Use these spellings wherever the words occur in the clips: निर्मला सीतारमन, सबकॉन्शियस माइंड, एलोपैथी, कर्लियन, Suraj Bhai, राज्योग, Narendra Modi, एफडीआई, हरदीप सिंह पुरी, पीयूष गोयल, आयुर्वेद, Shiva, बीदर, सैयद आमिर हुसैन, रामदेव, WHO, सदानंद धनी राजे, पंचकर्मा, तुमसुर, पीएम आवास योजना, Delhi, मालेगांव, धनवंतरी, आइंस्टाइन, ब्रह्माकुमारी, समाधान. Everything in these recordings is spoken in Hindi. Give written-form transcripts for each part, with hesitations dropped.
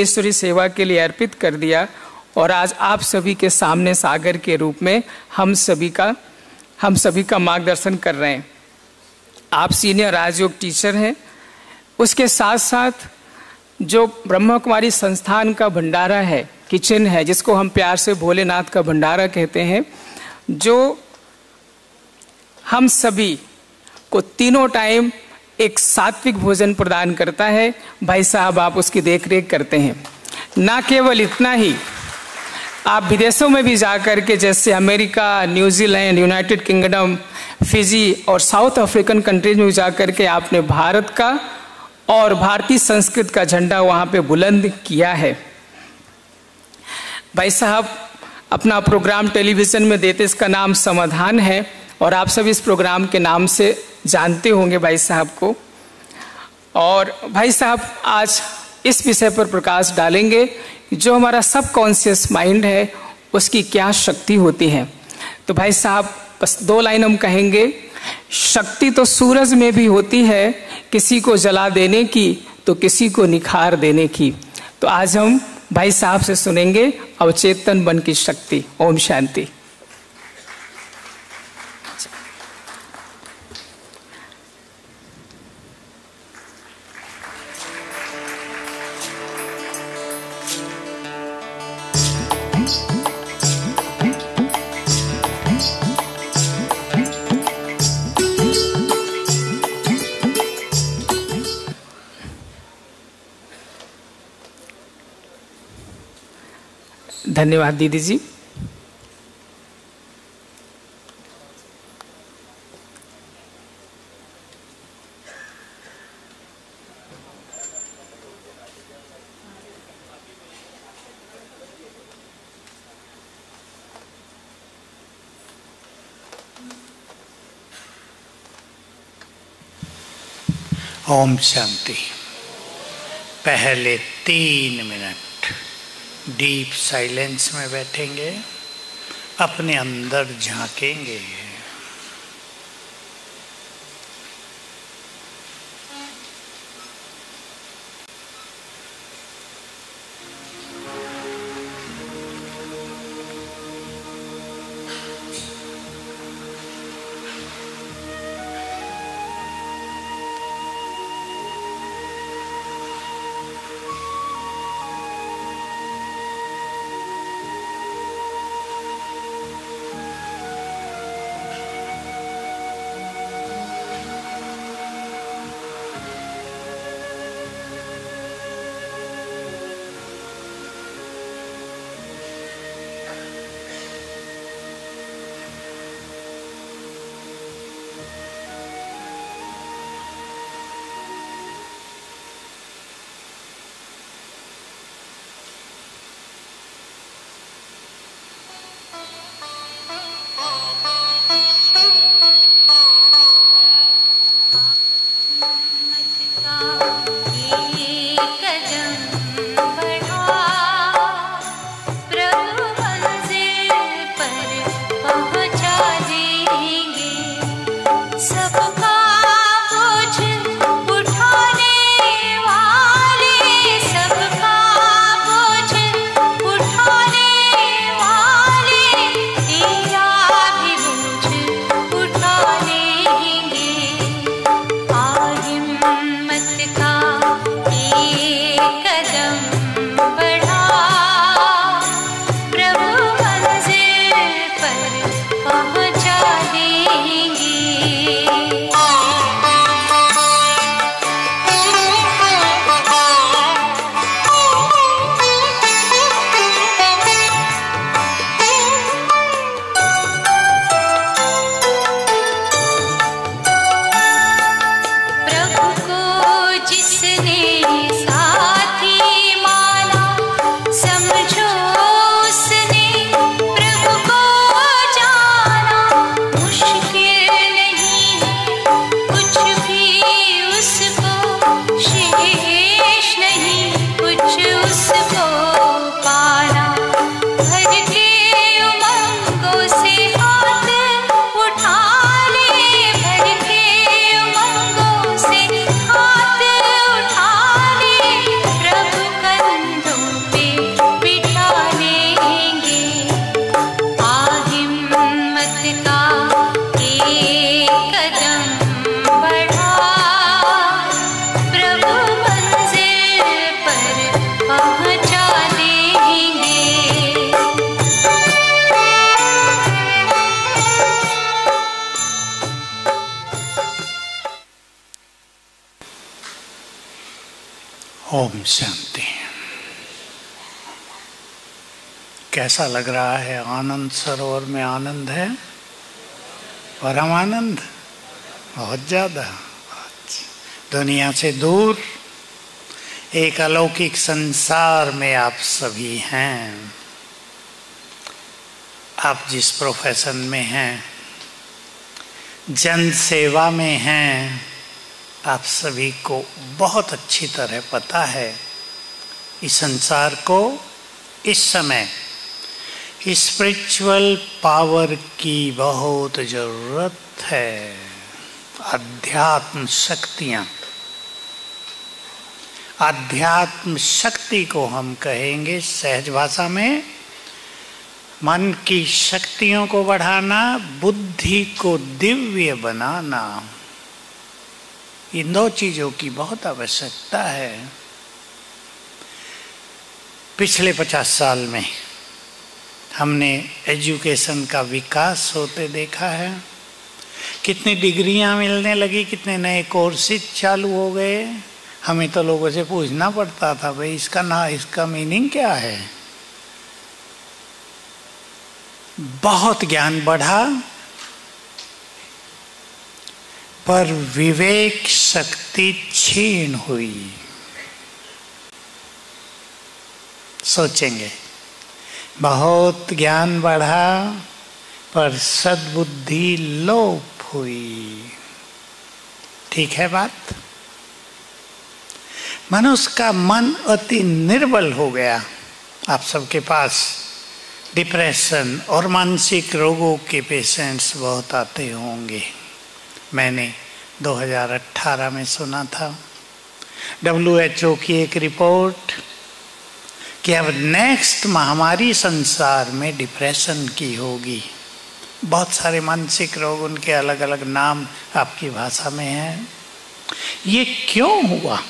ईश्वरी सेवा के लिए अर्पित कर दिया और आज आप सभी के सामने सागर के रूप में हम सभी का मार्गदर्शन कर रहे हैं। आप सीनियर राजयोग टीचर हैं, उसके साथ साथ जो ब्रह्माकुमारी संस्थान का भंडारा है, किचन है, जिसको हम प्यार से भोलेनाथ का भंडारा कहते हैं, जो हम सभी को तीनों टाइम एक सात्विक भोजन प्रदान करता है। भाई साहब, आप उसकी देखरेख करते हैं। ना केवल इतना ही, आप विदेशों में भी जा कर के, जैसे America, New Zealand, United Kingdom, Fiji और साउथ अफ्रीकन कंट्रीज में जा कर के आपने भारत का और भारतीय संस्कृति का झंडा वहाँ पे बुलंद किया है। भाई साहब अपना प्रोग्राम टेलीविज़न में देते, इसका नाम समाधान है और आप सब इस प्रोग्राम के नाम से जानते होंगे भाई साहब को। और भाई साहब आज इस विषय पर प्रकाश डालेंगे, जो हमारा सबकॉन्शियस माइंड है उसकी क्या शक्ति होती है। तो भाई साहब बस दो लाइन हम कहेंगे, शक्ति तो सूरज में भी होती है, किसी को जला देने की तो किसी को निखार देने की। तो आज हम भाई साहब से सुनेंगे अवचेतन मन की शक्ति। ओम शांति। धन्यवाद दीदी जी। ओम शांति। पहले 3 मिनट डीप साइलेंस में बैठेंगे, अपने अंदर झांकेंगे। ओम शांति। कैसा लग रहा है? आनंद सरोवर में आनंद है, परम आनंद, बहुत ज़्यादा। दुनिया से दूर एक अलौकिक संसार में आप सभी हैं। आप जिस प्रोफेशन में हैं, जन सेवा में हैं, आप सभी को बहुत अच्छी तरह पता है इस संसार को इस समय स्पिरिचुअल पावर की बहुत ज़रूरत है। अध्यात्म शक्तियाँ, अध्यात्म शक्ति को हम कहेंगे सहज भाषा में मन की शक्तियों को बढ़ाना, बुद्धि को दिव्य बनाना। इन दो चीज़ों की बहुत आवश्यकता है। पिछले 50 साल में हमने एजुकेशन का विकास होते देखा है। कितनी डिग्रियां मिलने लगी, कितने नए कोर्सेज चालू हो गए। हमें तो लोगों से पूछना पड़ता था, भाई इसका मीनिंग क्या है। बहुत ज्ञान बढ़ा, पर विवेक शक्ति क्षीण हुई। सोचेंगे, बहुत ज्ञान बढ़ा पर सद्बुद्धि लोप हुई। ठीक है बात? मनुष्य का मन अति निर्बल हो गया। आप सबके पास डिप्रेशन और मानसिक रोगों के पेशेंट्स बहुत आते होंगे। मैंने 2018 में सुना था WHO की एक रिपोर्ट कि अब नेक्स्ट महामारी संसार में डिप्रेशन की होगी। बहुत सारे मानसिक रोग, उनके अलग अलग नाम आपकी भाषा में हैं। ये क्यों हुआ?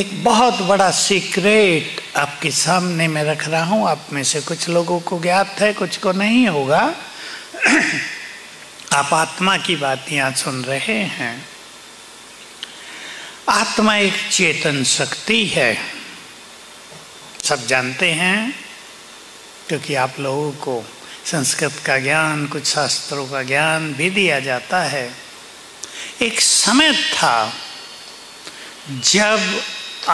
एक बहुत बड़ा सीक्रेट आपके सामने मैं रख रहा हूँ। आप में से कुछ लोगों को ज्ञात है, कुछ को नहीं होगा। आप आत्मा की बातें यहाँ सुन रहे हैं। आत्मा एक चेतन शक्ति है, सब जानते हैं, क्योंकि आप लोगों को संस्कृत का ज्ञान, कुछ शास्त्रों का ज्ञान भी दिया जाता है। एक समय था जब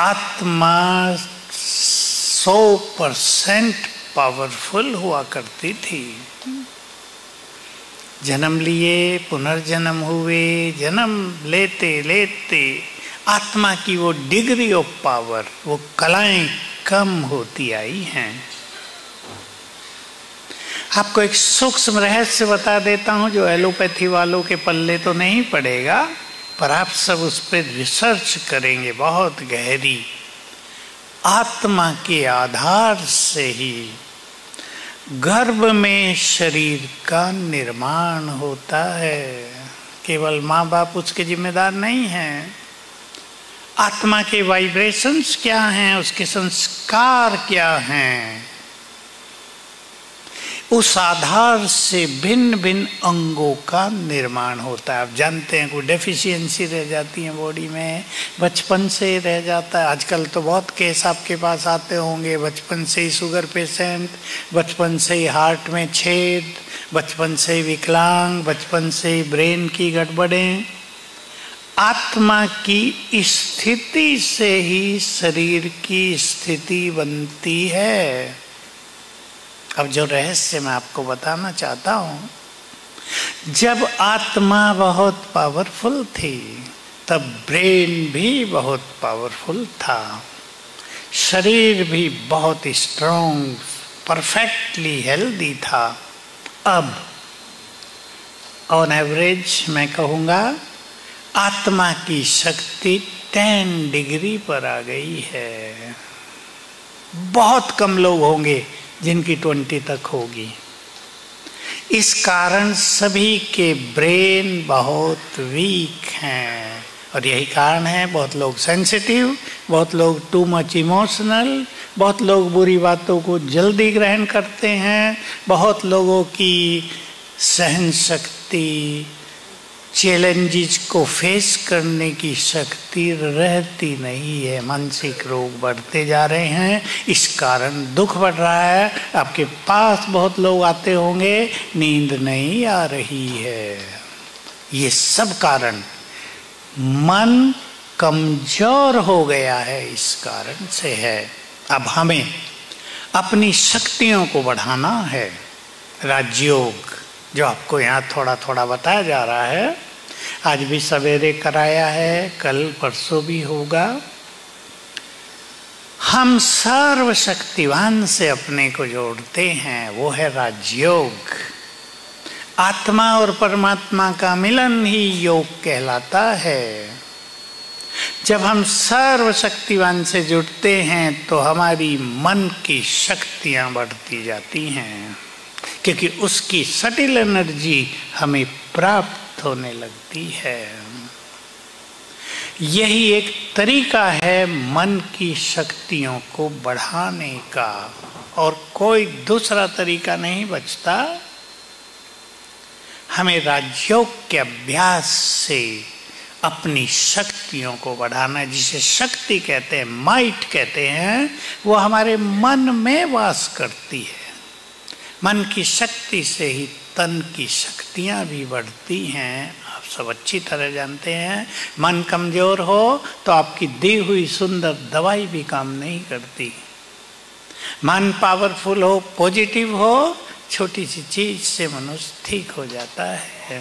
आत्मा 100% पावरफुल हुआ करती थी। जन्म लिए, पुनर्जन्म हुए, जन्म लेते लेते आत्मा की वो डिग्री ऑफ पावर, वो कलाएं कम होती आई हैं। आपको एक सूक्ष्म रहस्य बता देता हूँ, जो एलोपैथी वालों के पल्ले तो नहीं पड़ेगा, पर आप सब उस पर रिसर्च करेंगे बहुत गहरी। आत्मा के आधार से ही गर्भ में शरीर का निर्माण होता है। केवल माँ बाप उसके जिम्मेदार नहीं हैं। आत्मा के वाइब्रेशंस क्या हैं, उसके संस्कार क्या हैं, उस आधार से भिन्न भिन्न अंगों का निर्माण होता है। आप जानते हैं, कोई डेफिशिएंसी रह जाती है बॉडी में, बचपन से ही रह जाता है। आजकल तो बहुत केस आपके पास आते होंगे, बचपन से ही शुगर पेशेंट, बचपन से ही हार्ट में छेद, बचपन से ही विकलांग, बचपन से ही ब्रेन की गड़बड़ें। आत्मा की स्थिति से ही शरीर की स्थिति बनती है। अब जो रहस्य मैं आपको बताना चाहता हूँ, जब आत्मा बहुत पावरफुल थी, तब ब्रेन भी बहुत पावरफुल था, शरीर भी बहुत स्ट्रॉन्ग, परफेक्टली हेल्दी था। अब ऑन एवरेज मैं कहूँगा आत्मा की शक्ति 10 डिग्री पर आ गई है। बहुत कम लोग होंगे जिनकी 20 तक होगी। इस कारण सभी के ब्रेन बहुत वीक हैं, और यही कारण है बहुत लोग सेंसिटिव, बहुत लोग टू मच इमोशनल, बहुत लोग बुरी बातों को जल्दी ग्रहण करते हैं, बहुत लोगों की सहन शक्ति चैलेंजेस को फेस करने की शक्ति रहती नहीं है। मानसिक रोग बढ़ते जा रहे हैं, इस कारण दुख बढ़ रहा है। आपके पास बहुत लोग आते होंगे, नींद नहीं आ रही है, ये सब कारण मन कमजोर हो गया है, इस कारण से है। अब हमें अपनी शक्तियों को बढ़ाना है। राज्योग जो आपको यहाँ थोड़ा थोड़ा बताया जा रहा है, आज भी सवेरे कराया है, कल परसों भी होगा। हम सर्वशक्तिवान से अपने को जोड़ते हैं, वो है राज्योग। आत्मा और परमात्मा का मिलन ही योग कहलाता है। जब हम सर्वशक्तिवान से जुड़ते हैं तो हमारी मन की शक्तियाँ बढ़ती जाती हैं, क्योंकि उसकी सटिल एनर्जी हमें प्राप्त होने लगती है। यही एक तरीका है मन की शक्तियों को बढ़ाने का, और कोई दूसरा तरीका नहीं बचता। हमें राज्योग के अभ्यास से अपनी शक्तियों को बढ़ाना, जिसे शक्ति कहते हैं, माइट कहते हैं, वो हमारे मन में वास करती है। मन की शक्ति से ही तन की शक्तियाँ भी बढ़ती हैं। आप सब अच्छी तरह जानते हैं, मन कमज़ोर हो तो आपकी दी हुई सुंदर दवाई भी काम नहीं करती। मन पावरफुल हो, पॉजिटिव हो, छोटी सी चीज़ से मनुष्य ठीक हो जाता है।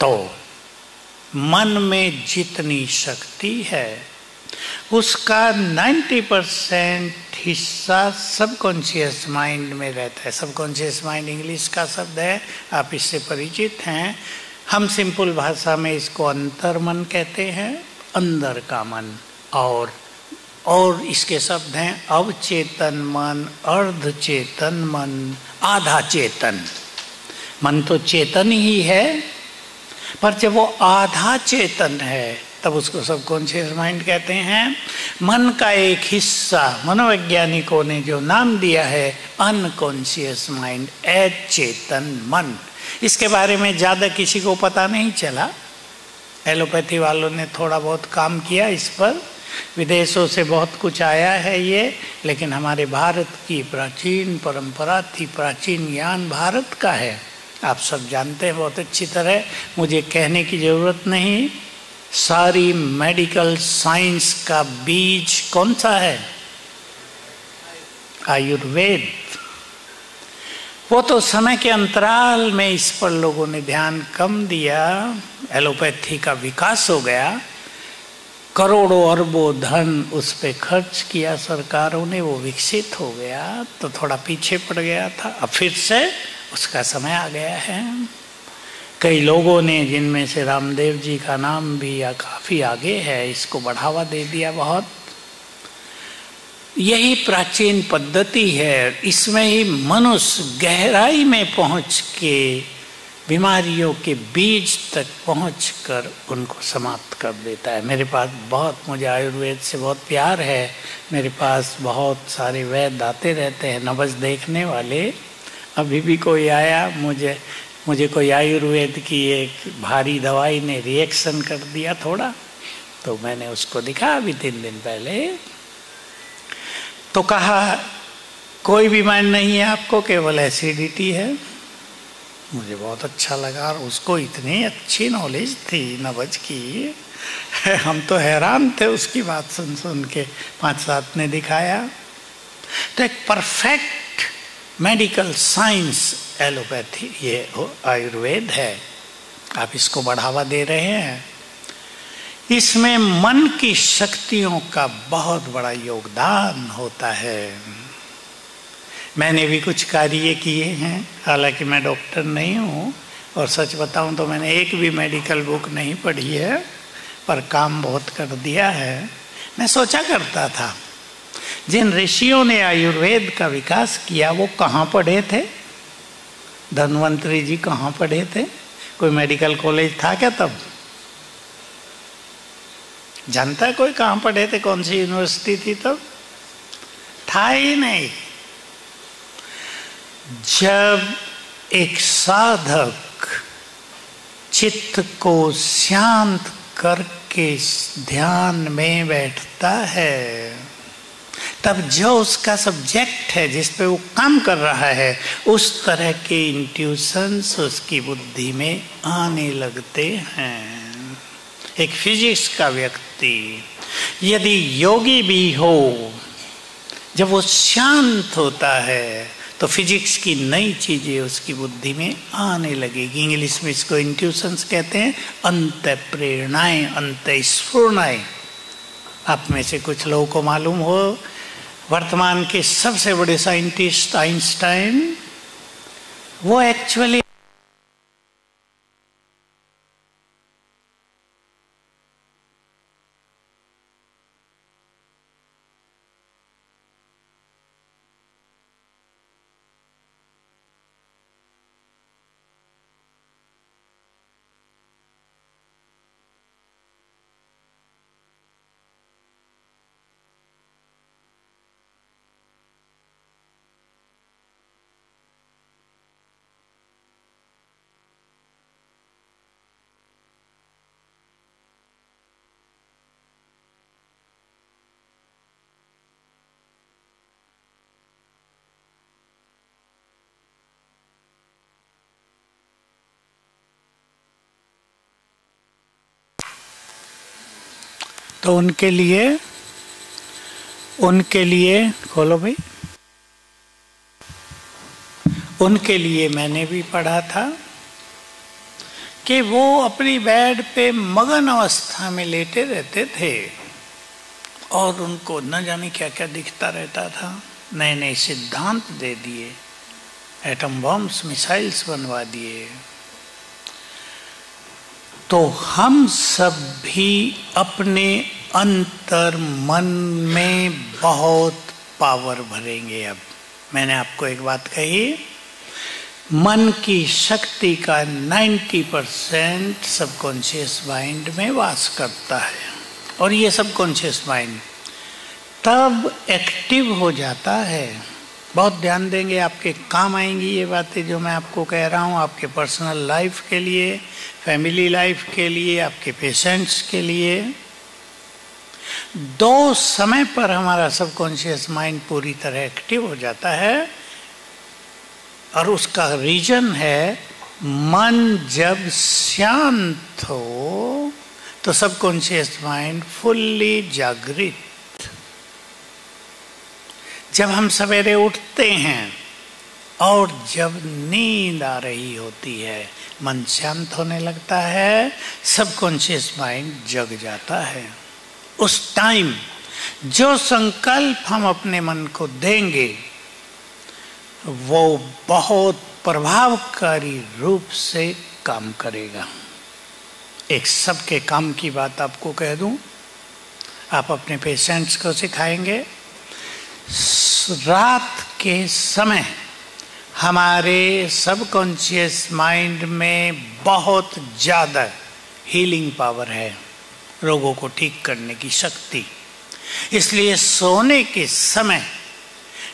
तो मन में जितनी शक्ति है उसका 90% हिस्सा सबकॉन्शियस माइंड में रहता है। सबकॉन्शियस माइंड इंग्लिश का शब्द है, आप इससे परिचित हैं। हम सिंपल भाषा में इसको अंतर्मन कहते हैं, अंदर का मन। और इसके शब्द हैं अवचेतन मन, अर्धचेतन मन, आधा चेतन। मन तो चेतन ही है, पर जब वो आधा चेतन है तब उसको सबकॉन्शियस माइंड कहते हैं। मन का एक हिस्सा मनोवैज्ञानिकों ने जो नाम दिया है अनकॉन्शियस माइंड, अचेतन मन। इसके बारे में ज़्यादा किसी को पता नहीं चला। एलोपैथी वालों ने थोड़ा बहुत काम किया इस पर, विदेशों से बहुत कुछ आया है ये, लेकिन हमारे भारत की प्राचीन परंपरा थी, प्राचीन ज्ञान भारत का है, आप सब जानते हैं बहुत अच्छी तरह, मुझे कहने की ज़रूरत नहीं। सारी मेडिकल साइंस का बीज कौन सा है? आयुर्वेद। वो तो समय के अंतराल में इस पर लोगों ने ध्यान कम दिया, एलोपैथी का विकास हो गया, करोड़ों अरबों धन उस पर खर्च किया सरकारों ने, वो विकसित हो गया, तो थोड़ा पीछे पड़ गया था। अब फिर से उसका समय आ गया है। कई लोगों ने, जिनमें से रामदेव जी का नाम भी काफ़ी आगे है, इसको बढ़ावा दे दिया बहुत। यही प्राचीन पद्धति है, इसमें ही मनुष्य गहराई में पहुंच के बीमारियों के बीज तक पहुंचकर उनको समाप्त कर देता है। मेरे पास बहुत, मुझे आयुर्वेद से बहुत प्यार है, मेरे पास बहुत सारे वैद्य आते रहते हैं, नब्ज़ देखने वाले। अभी भी कोई आया, मुझे कोई आयुर्वेद की एक भारी दवाई ने रिएक्शन कर दिया थोड़ा, तो मैंने उसको दिखा अभी 3 दिन पहले, तो कहा कोई बीमारी नहीं है आपको, केवल एसिडिटी है। मुझे बहुत अच्छा लगा, और उसको इतनी अच्छी नॉलेज थी नब्ज की, हम तो हैरान थे उसकी बात सुन सुन के। 5-7 ने दिखाया, तो एक परफेक्ट मेडिकल साइंस एलोपैथी, ये आयुर्वेद है, आप इसको बढ़ावा दे रहे हैं। इसमें मन की शक्तियों का बहुत बड़ा योगदान होता है। मैंने भी कुछ कार्य किए हैं, हालांकि मैं डॉक्टर नहीं हूँ, और सच बताऊँ तो मैंने एक भी मेडिकल बुक नहीं पढ़ी है, पर काम बहुत कर दिया है। मैं सोचा करता था जिन ऋषियों ने आयुर्वेद का विकास किया वो कहाँ पढ़े थे? धनवंतरी जी कहाँ पढ़े थे? कोई मेडिकल कॉलेज था क्या तब? जानता है कोई कहाँ पढ़े थे, कौन सी यूनिवर्सिटी थी तब? था ही नहीं। जब एक साधक चित्त को शांत करके ध्यान में बैठता है, तब जो उसका सब्जेक्ट है जिस पे वो काम कर रहा है उस तरह के इंट्यूशंस उसकी बुद्धि में आने लगते हैं। एक फिजिक्स का व्यक्ति यदि योगी भी हो, जब वो शांत होता है तो फिजिक्स की नई चीज़ें उसकी बुद्धि में आने लगेगी। इंग्लिश में इसको इंट्यूशंस कहते हैं, अंत प्रेरणाएँ, अंत स्फुरणाएँ। आप में से कुछ लोगों को मालूम हो, वर्तमान के सबसे बड़े साइंटिस्ट आइंस्टाइन, वो एक्चुअली तो उनके लिए खोलो भाई, उनके लिए मैंने भी पढ़ा था कि वो अपनी बेड पे मगन अवस्था में लेटे रहते थे और उनको न जाने क्या क्या दिखता रहता था। नए नए सिद्धांत दे दिए, एटम बॉम्ब्स, मिसाइल्स बनवा दिए। तो हम सब भी अपने अंतर मन में बहुत पावर भरेंगे। अब मैंने आपको एक बात कही, मन की शक्ति का 90% सबकॉन्शियस माइंड में वास करता है और ये सबकॉन्शियस माइंड तब एक्टिव हो जाता है। बहुत ध्यान देंगे, आपके काम आएंगी ये बातें जो मैं आपको कह रहा हूँ, आपके पर्सनल लाइफ के लिए, फैमिली लाइफ के लिए, आपके पेशेंट्स के लिए। दो समय पर हमारा सबकॉन्शियस माइंड पूरी तरह एक्टिव हो जाता है और उसका रीजन है मन जब शांत हो तो सबकॉन्शियस माइंड फुल्ली जागृत। जब हम सवेरे उठते हैं और जब नींद आ रही होती है, मन शांत होने लगता है, सबकॉन्शियस माइंड जग जाता है। उस टाइम जो संकल्प हम अपने मन को देंगे वो बहुत प्रभावकारी रूप से काम करेगा। एक सबके काम की बात आपको कह दूं, आप अपने पेशेंट्स को सिखाएंगे, रात के समय हमारे सबकॉन्शियस माइंड में बहुत ज़्यादा हीलिंग पावर है, रोगों को ठीक करने की शक्ति। इसलिए सोने के समय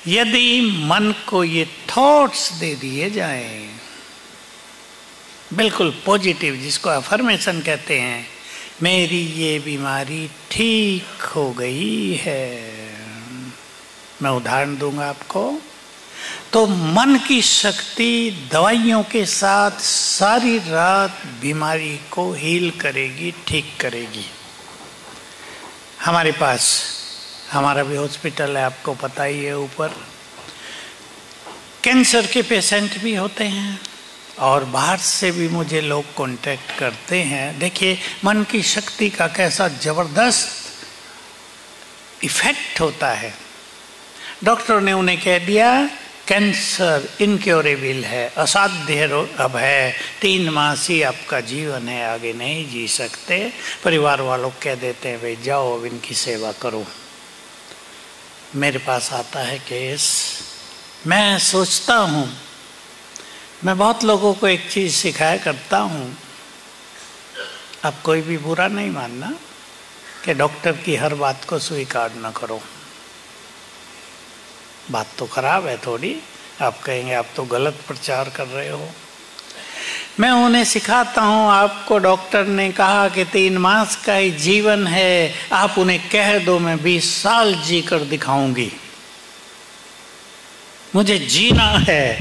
यदि मन को ये थॉट्स दे दिए जाएं, बिल्कुल पॉजिटिव, जिसको अफर्मेशन कहते हैं, मेरी ये बीमारी ठीक हो गई है। मैं उदाहरण दूंगा आपको, तो मन की शक्ति दवाइयों के साथ सारी रात बीमारी को हील करेगी, ठीक करेगी। हमारे पास, हमारा भी हॉस्पिटल है, आपको पता ही है, ऊपर कैंसर के पेशेंट भी होते हैं और बाहर से भी मुझे लोग कांटेक्ट करते हैं। देखिए मन की शक्ति का कैसा ज़बरदस्त इफेक्ट होता है। डॉक्टर ने उन्हें कह दिया कैंसर इनक्योरेबल है, असाध्य रोग अब है, 3 मास ही आपका जीवन है, आगे नहीं जी सकते। परिवार वालों कह देते हैं भाई जाओ अब इनकी सेवा करो। मेरे पास आता है केस, मैं सोचता हूँ, मैं बहुत लोगों को एक चीज़ सिखाया करता हूँ, आप कोई भी बुरा नहीं मानना, कि डॉक्टर की हर बात को स्वीकार न करो। बात तो खराब है थोड़ी, आप कहेंगे आप तो गलत प्रचार कर रहे हो, मैं उन्हें सिखाता हूँ, आपको डॉक्टर ने कहा कि 3 मास का ही जीवन है, आप उन्हें कह दो मैं 20 साल जी कर दिखाऊंगी। मुझे जीना है,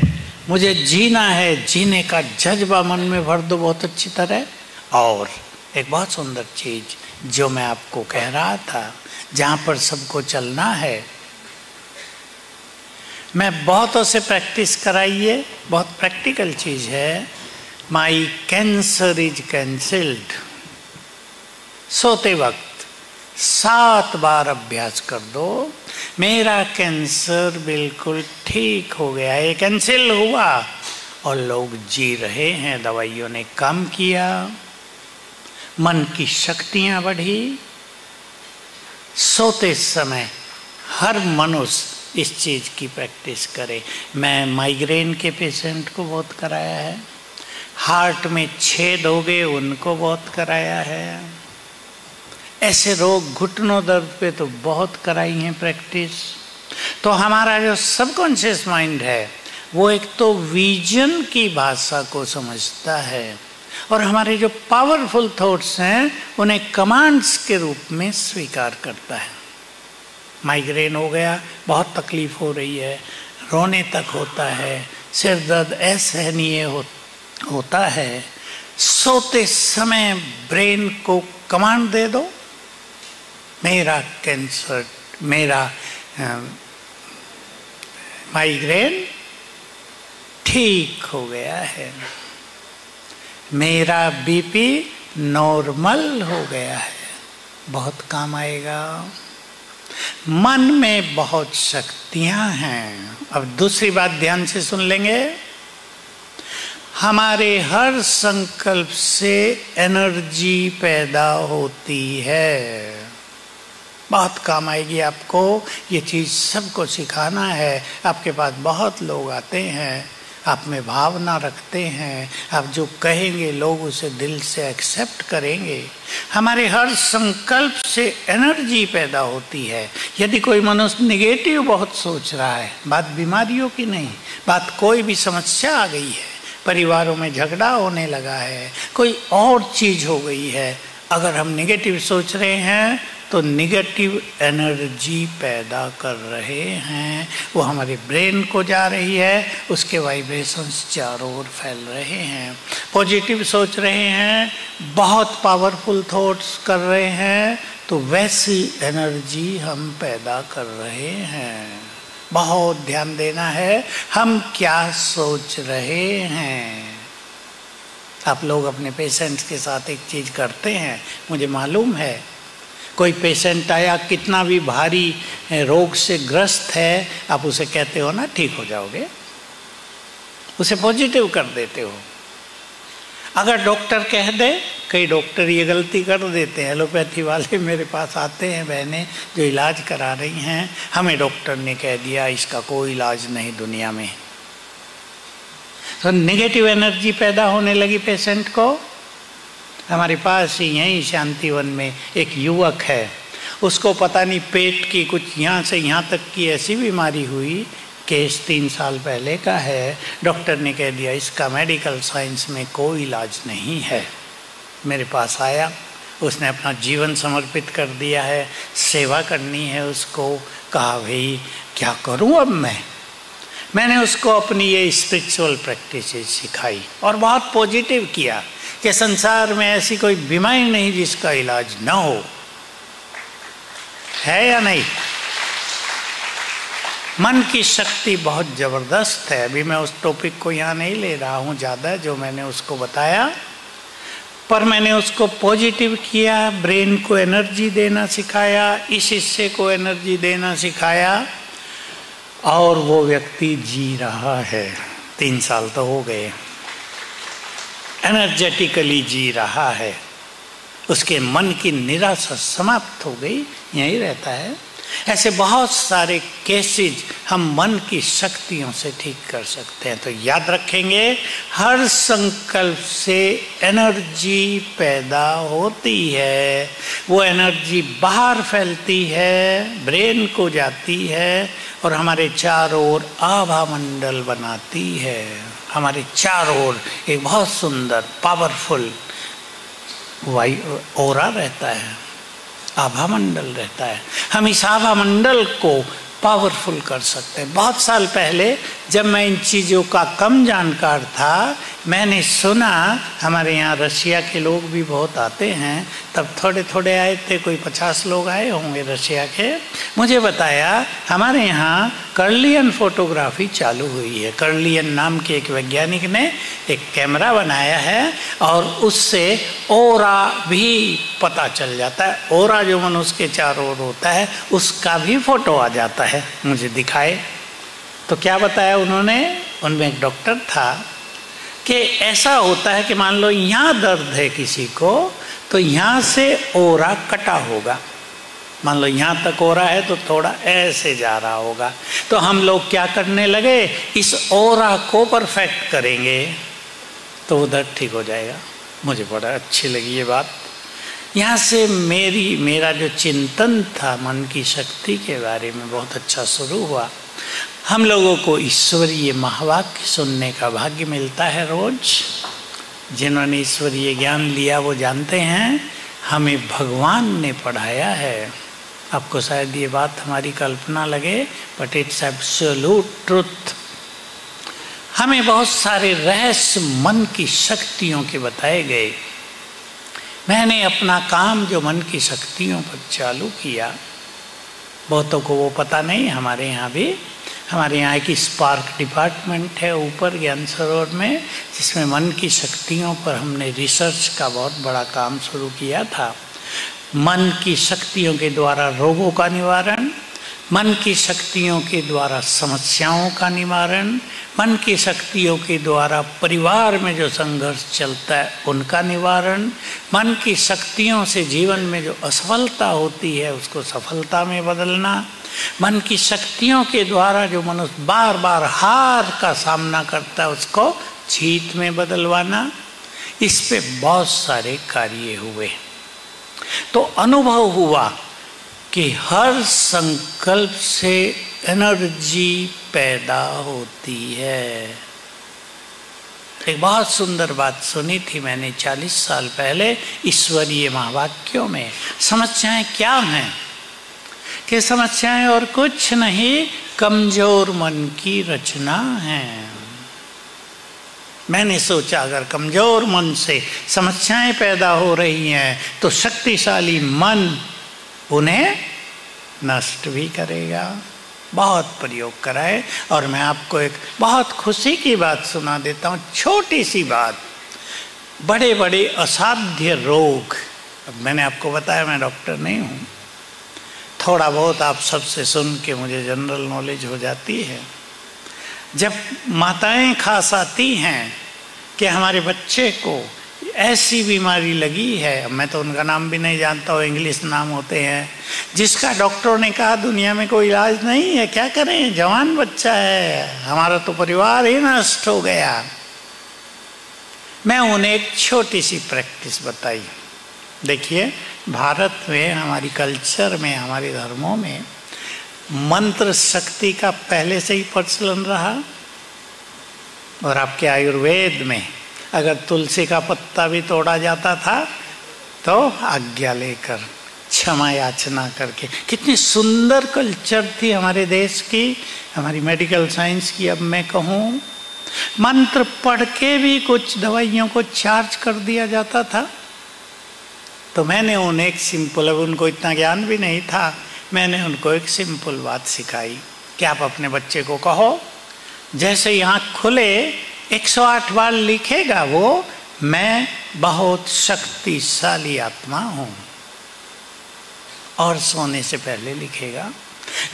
मुझे जीना है, जीने का जज्बा मन में भर दो बहुत अच्छी तरह। और एक बहुत सुंदर चीज जो मैं आपको कह रहा था, जहाँ पर सबको चलना है, मैं बहुतों से प्रैक्टिस कराइए, बहुत प्रैक्टिकल चीज़ है। माई कैंसर इज कैंसल्ड, सोते वक्त 7 बार अभ्यास कर दो, मेरा कैंसर बिल्कुल ठीक हो गया है, कैंसिल हुआ, और लोग जी रहे हैं, दवाइयों ने काम किया, मन की शक्तियाँ बढ़ी। सोते समय हर मनुष्य इस चीज़ की प्रैक्टिस करे। मैं माइग्रेन के पेशेंट को बहुत कराया है, हार्ट में छेद हो गए उनको बहुत कराया है, ऐसे रोग घुटनों दर्द पे तो बहुत कराई हैं प्रैक्टिस। तो हमारा जो सबकॉन्शियस माइंड है वो एक तो विजन की भाषा को समझता है और हमारे जो पावरफुल थॉट्स हैं उन्हें कमांड्स के रूप में स्वीकार करता है। माइग्रेन हो गया, बहुत तकलीफ हो रही है, रोने तक होता है, सिर दर्द असहनीय होता है, सोते समय ब्रेन को कमांड दे दो, मेरा कैंसर, मेरा माइग्रेन ठीक हो गया है, मेरा बीपी नॉर्मल हो गया है, बहुत काम आएगा। मन में बहुत शक्तियां हैं। अब दूसरी बात ध्यान से सुन लेंगे, हमारे हर संकल्प से एनर्जी पैदा होती है, बहुत काम आएगी आपको। ये चीज़ सबको सिखाना है। आपके पास बहुत लोग आते हैं, आप में भावना रखते हैं, आप जो कहेंगे लोग उसे दिल से एक्सेप्ट करेंगे। हमारे हर संकल्प से एनर्जी पैदा होती है। यदि कोई मनुष्य निगेटिव बहुत सोच रहा है, बात बीमारियों की नहीं, बात कोई भी समस्या आ गई है, परिवारों में झगड़ा होने लगा है, कोई और चीज़ हो गई है, अगर हम निगेटिव सोच रहे हैं तो निगेटिव एनर्जी पैदा कर रहे हैं, वो हमारे ब्रेन को जा रही है, उसके वाइब्रेशंस चारों ओर फैल रहे हैं। पॉजिटिव सोच रहे हैं, बहुत पावरफुल थॉट्स कर रहे हैं, तो वैसी एनर्जी हम पैदा कर रहे हैं। बहुत ध्यान देना है हम क्या सोच रहे हैं। आप लोग अपने पेशेंट्स के साथ एक चीज़ करते हैं, मुझे मालूम है, कोई पेशेंट आया कितना भी भारी रोग से ग्रस्त है, आप उसे कहते हो ना ठीक हो जाओगे, उसे पॉजिटिव कर देते हो। अगर डॉक्टर कह दे, कई डॉक्टर ये गलती कर देते हैं, एलोपैथी वाले मेरे पास आते हैं, बहनें जो इलाज करा रही हैं, हमें डॉक्टर ने कह दिया इसका कोई इलाज नहीं दुनिया में, तो नेगेटिव एनर्जी पैदा होने लगी पेशेंट को। हमारे पास ही यहीं शांतिवन में एक युवक है, उसको पता नहीं पेट की कुछ यहाँ से यहाँ तक की ऐसी बीमारी हुई, केस 3 साल पहले का है, डॉक्टर ने कह दिया इसका मेडिकल साइंस में कोई इलाज नहीं है। मेरे पास आया, उसने अपना जीवन समर्पित कर दिया है, सेवा करनी है उसको। कहा भाई क्या करूँ अब मैं, मैंने उसको अपनी ये स्पिरिचुअल प्रैक्टिसेस सिखाई और बहुत पॉजिटिव किया कि संसार में ऐसी कोई बीमारी नहीं जिसका इलाज ना हो, है या नहीं। मन की शक्ति बहुत ज़बरदस्त है। अभी मैं उस टॉपिक को यहाँ नहीं ले रहा हूँ ज़्यादा, जो मैंने उसको बताया, पर मैंने उसको पॉजिटिव किया, ब्रेन को एनर्जी देना सिखाया, इस हिस्से को एनर्जी देना सिखाया, और वो व्यक्ति जी रहा है, 3 साल तो हो गए, एनर्जेटिकली जी रहा है, उसके मन की निराशा समाप्त हो गई, यही रहता है। ऐसे बहुत सारे केसेज हम मन की शक्तियों से ठीक कर सकते हैं। तो याद रखेंगे हर संकल्प से एनर्जी पैदा होती है, वो एनर्जी बाहर फैलती है, ब्रेन को जाती है और हमारे चारों ओर आभा मंडल बनाती है। हमारे चारों ओर एक बहुत सुंदर पावरफुल वायु ओरा रहता है, आभा मंडल रहता है। हम इस आभा मंडल को पावरफुल कर सकते हैं। बहुत साल पहले जब मैं इन चीज़ों का कम जानकार था, मैंने सुना हमारे यहाँ रशिया के लोग भी बहुत आते हैं, तब थोड़े थोड़े आए थे, कोई 50 लोग आए होंगे रशिया के। मुझे बताया हमारे यहाँ कर्लियन फोटोग्राफी चालू हुई है। कर्लियन नाम के एक वैज्ञानिक ने एक कैमरा बनाया है और उससे ओरा भी पता चल जाता है। ओरा जो मनुष्य के चारों ओर होता है उसका भी फोटो आ जाता है, मुझे दिखाए। तो क्या बताया उन्होंने, उनमें एक डॉक्टर था, कि ऐसा होता है कि मान लो यहाँ दर्द है किसी को, तो यहाँ से ओरा कटा होगा, मान लो यहाँ तक ओरा है तो थोड़ा ऐसे जा रहा होगा। तो हम लोग क्या करने लगे, इस ओरा को परफेक्ट करेंगे तो वो दर्द ठीक हो जाएगा। मुझे बड़ा अच्छी लगी ये बात। यहाँ से मेरा जो चिंतन था मन की शक्ति के बारे में बहुत अच्छा शुरू हुआ। हम लोगों को ईश्वरीय महावाक्य सुनने का भाग्य मिलता है रोज। जिन्होंने ईश्वरीय ज्ञान लिया वो जानते हैं हमें भगवान ने पढ़ाया है। आपको शायद ये बात हमारी कल्पना लगे, बट इट्स एब्सोल्यूट ट्रुथ। हमें बहुत सारे रहस्य मन की शक्तियों के बताए गए। मैंने अपना काम जो मन की शक्तियों पर चालू किया, बहुतों को वो पता नहीं। हमारे यहाँ एक स्पार्क डिपार्टमेंट है ऊपर ज्ञान सरोवर में, जिसमें मन की शक्तियों पर हमने रिसर्च का बहुत बड़ा काम शुरू किया था। मन की शक्तियों के द्वारा रोगों का निवारण, मन की शक्तियों के द्वारा समस्याओं का निवारण, मन की शक्तियों के द्वारा परिवार में जो संघर्ष चलता है उनका निवारण, मन की शक्तियों से जीवन में जो असफलता होती है उसको सफलता में बदलना, मन की शक्तियों के द्वारा जो मनुष्य बार बार हार का सामना करता है उसको जीत में बदलवाना, इस पे बहुत सारे कार्य हुए। तो अनुभव हुआ कि हर संकल्प से एनर्जी पैदा होती है। एक बहुत सुंदर बात सुनी थी मैंने 40 साल पहले ईश्वरीय महावाक्यों में। समस्याएं क्या हैं, कि समस्याएं और कुछ नहीं कमजोर मन की रचना हैं। मैंने सोचा अगर कमजोर मन से समस्याएं पैदा हो रही हैं तो शक्तिशाली मन उन्हें नष्ट भी करेगा। बहुत प्रयोग कराए। और मैं आपको एक बहुत खुशी की बात सुना देता हूँ, छोटी सी बात। बड़े बड़े असाध्य रोग, अब मैंने आपको बताया मैं डॉक्टर नहीं हूँ, थोड़ा बहुत आप सबसे सुन के मुझे जनरल नॉलेज हो जाती है। जब माताएं खास आती हैं कि हमारे बच्चे को ऐसी बीमारी लगी है, मैं तो उनका नाम भी नहीं जानता हूँ, इंग्लिश नाम होते हैं, जिसका डॉक्टरों ने कहा दुनिया में कोई इलाज नहीं है, क्या करें, जवान बच्चा है, हमारा तो परिवार ही नष्ट हो गया। मैं उन्हें एक छोटी सी प्रैक्टिस बताई। देखिए भारत में, हमारी कल्चर में, हमारे धर्मों में मंत्र शक्ति का पहले से ही प्रचलन रहा। और आपके आयुर्वेद में अगर तुलसी का पत्ता भी तोड़ा जाता था तो आज्ञा लेकर क्षमा याचना करके। कितनी सुंदर कल्चर थी हमारे देश की, हमारी मेडिकल साइंस की। अब मैं कहूँ मंत्र पढ़ के भी कुछ दवाइयों को चार्ज कर दिया जाता था। तो मैंने उन्हें एक सिंपल, अब उनको इतना ज्ञान भी नहीं था, मैंने उनको एक सिंपल बात सिखाई कि आप अपने बच्चे को कहो जैसे यहाँ खुले 108 बार लिखेगा वो, मैं बहुत शक्तिशाली आत्मा हूँ, और सोने से पहले लिखेगा।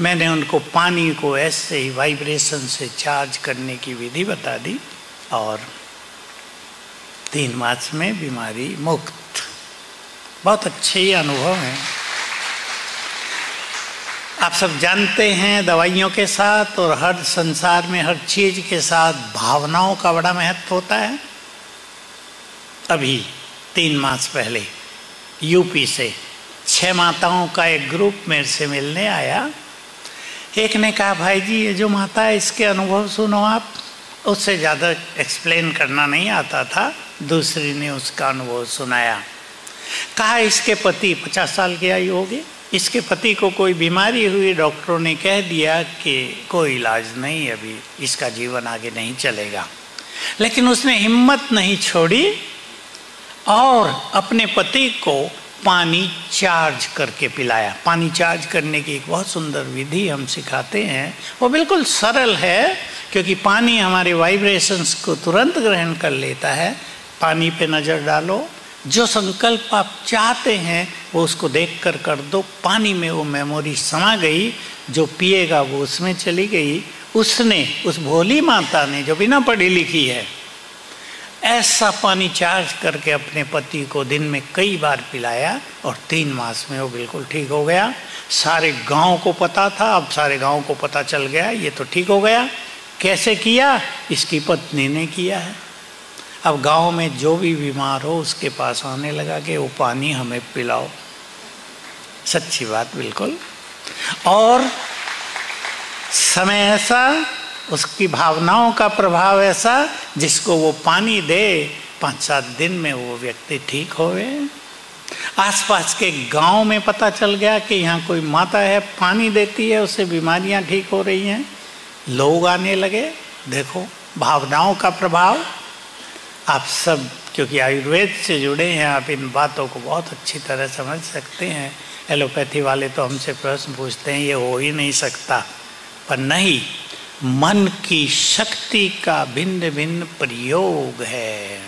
मैंने उनको पानी को ऐसे ही वाइब्रेशन से चार्ज करने की विधि बता दी और 3 मास में बीमारी मुक्त। बहुत अच्छे ही अनुभव हैं। आप सब जानते हैं दवाइयों के साथ और हर संसार में हर चीज़ के साथ भावनाओं का बड़ा महत्व होता है। अभी 3 मास पहले यूपी से 6 माताओं का एक ग्रुप मेरे से मिलने आया। एक ने कहा भाई जी ये जो माता है इसके अनुभव सुनो आप। उससे ज़्यादा एक्सप्लेन करना नहीं आता था। दूसरी ने उसका अनुभव सुनाया, कहा इसके पति 50 साल की आयु होगी, इसके पति को कोई बीमारी हुई, डॉक्टरों ने कह दिया कि कोई इलाज नहीं, अभी इसका जीवन आगे नहीं चलेगा, लेकिन उसने हिम्मत नहीं छोड़ी और अपने पति को पानी चार्ज करके पिलाया। पानी चार्ज करने की एक बहुत सुंदर विधि हम सिखाते हैं, वो बिल्कुल सरल है, क्योंकि पानी हमारे वाइब्रेशंस को तुरंत ग्रहण कर लेता है। पानी पे नज़र डालो, जो संकल्प आप चाहते हैं वो उसको देखकर कर दो, पानी में वो मेमोरी समा गई, जो पिएगा वो उसमें चली गई। उसने, उस भोली माता ने जो बिना पढ़ी लिखी है, ऐसा पानी चार्ज करके अपने पति को दिन में कई बार पिलाया और 3 मास में वो बिल्कुल ठीक हो गया। सारे गांव को पता था, अब सारे गांव को पता चल गया ये तो ठीक हो गया। कैसे किया? इसकी पत्नी ने किया है। अब गांव में जो भी बीमार हो उसके पास आने लगा कि वो पानी हमें पिलाओ। सच्ची बात, बिल्कुल। और समय ऐसा, उसकी भावनाओं का प्रभाव ऐसा, जिसको वो पानी दे 5-7 दिन में वो व्यक्ति ठीक होवे। आसपास के गांव में पता चल गया कि यहाँ कोई माता है, पानी देती है, उससे बीमारियाँ ठीक हो रही हैं। लोग आने लगे। देखो भावनाओं का प्रभाव। आप सब क्योंकि आयुर्वेद से जुड़े हैं, आप इन बातों को बहुत अच्छी तरह समझ सकते हैं। एलोपैथी वाले तो हमसे प्रश्न पूछते हैं ये हो ही नहीं सकता, पर नहीं, मन की शक्ति का भिन्न भिन्न प्रयोग है।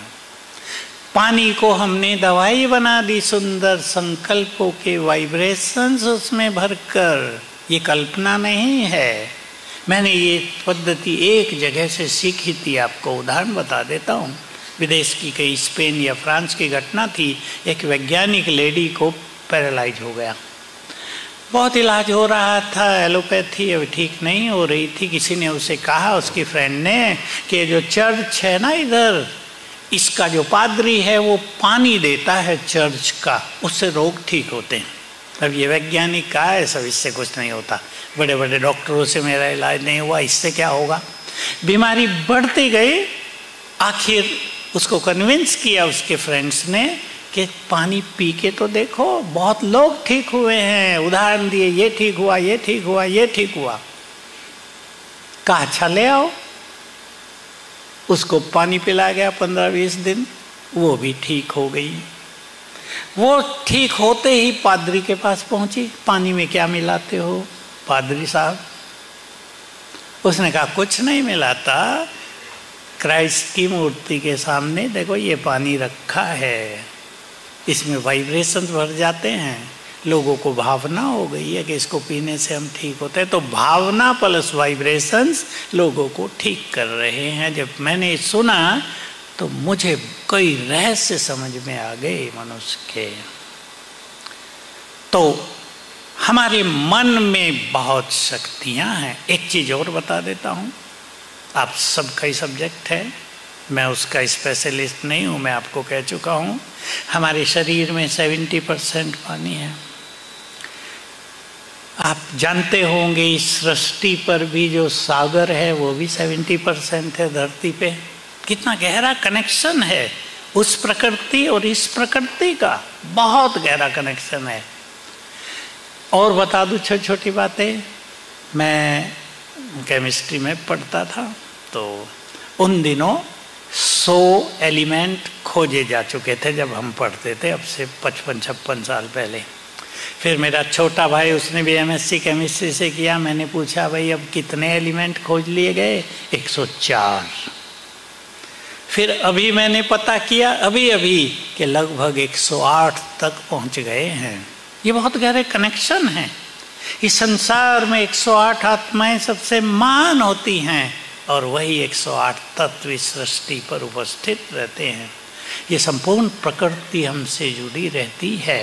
पानी को हमने दवाई बना दी, सुंदर संकल्पों के वाइब्रेशंस उसमें भरकर। ये कल्पना नहीं है, मैंने ये पद्धति एक जगह से सीखी थी। आपको उदाहरण बता देता हूँ, विदेश की कहीं स्पेन या फ्रांस की घटना थी। एक वैज्ञानिक लेडी को पैरालाइज हो गया, बहुत इलाज हो रहा था, एलोपैथी अभी ठीक नहीं हो रही थी। किसी ने उसे कहा, उसकी फ्रेंड ने, कि जो चर्च है ना इधर, इसका जो पादरी है वो पानी देता है चर्च का, उससे रोग ठीक होते हैं। अब ये वैज्ञानिक कहा है सब, इससे कुछ नहीं होता, बड़े बड़े डॉक्टरों से मेरा इलाज नहीं हुआ, इससे क्या होगा। बीमारी बढ़ती गई। आखिर उसको कन्विंस किया उसके फ्रेंड्स ने कि पानी पी के तो देखो, बहुत लोग ठीक हुए हैं। उदाहरण दिए, ये ठीक हुआ, ये ठीक हुआ, ये ठीक हुआ। कहा अच्छा ले आओ, उसको पानी पिला गया 15-20 दिन, वो भी ठीक हो गई। वो ठीक होते ही पादरी के पास पहुंची, पानी में क्या मिलाते हो पादरी साहब? उसने कहा कुछ नहीं मिलाता, क्राइस्ट की मूर्ति के सामने देखो ये पानी रखा है, इसमें वाइब्रेशंस भर जाते हैं। लोगों को भावना हो गई है कि इसको पीने से हम ठीक होते हैं, तो भावना प्लस वाइब्रेशंस लोगों को ठीक कर रहे हैं। जब मैंने सुना तो मुझे कई रहस्य समझ में आ गए मनुष्य के। तो हमारे मन में बहुत शक्तियां हैं। एक चीज़ और बता देता हूँ, आप सबका ही सब्जेक्ट है, मैं उसका स्पेशलिस्ट नहीं हूँ, मैं आपको कह चुका हूँ। हमारे शरीर में 70% पानी है। आप जानते होंगे इस सृष्टि पर भी जो सागर है वो भी 70% है धरती पे। कितना गहरा कनेक्शन है उस प्रकृति और इस प्रकृति का, बहुत गहरा कनेक्शन है। और बता दूँ छोटी छोटी बातें, मैं केमिस्ट्री में पढ़ता था तो उन दिनों 100 एलिमेंट खोजे जा चुके थे जब हम पढ़ते थे, अब से 55-56 साल पहले। फिर मेरा छोटा भाई, उसने भी MSc केमिस्ट्री से किया। मैंने पूछा भाई अब कितने एलिमेंट खोज लिए गए? 104। फिर अभी मैंने पता किया अभी अभी कि लगभग 108 तक पहुंच गए हैं। ये बहुत गहरे कनेक्शन हैं। इस संसार में 108 आत्माएँ सबसे महान होती हैं और वही 108 तत्व सृष्टि पर उपस्थित रहते हैं। ये संपूर्ण प्रकृति हमसे जुड़ी रहती है।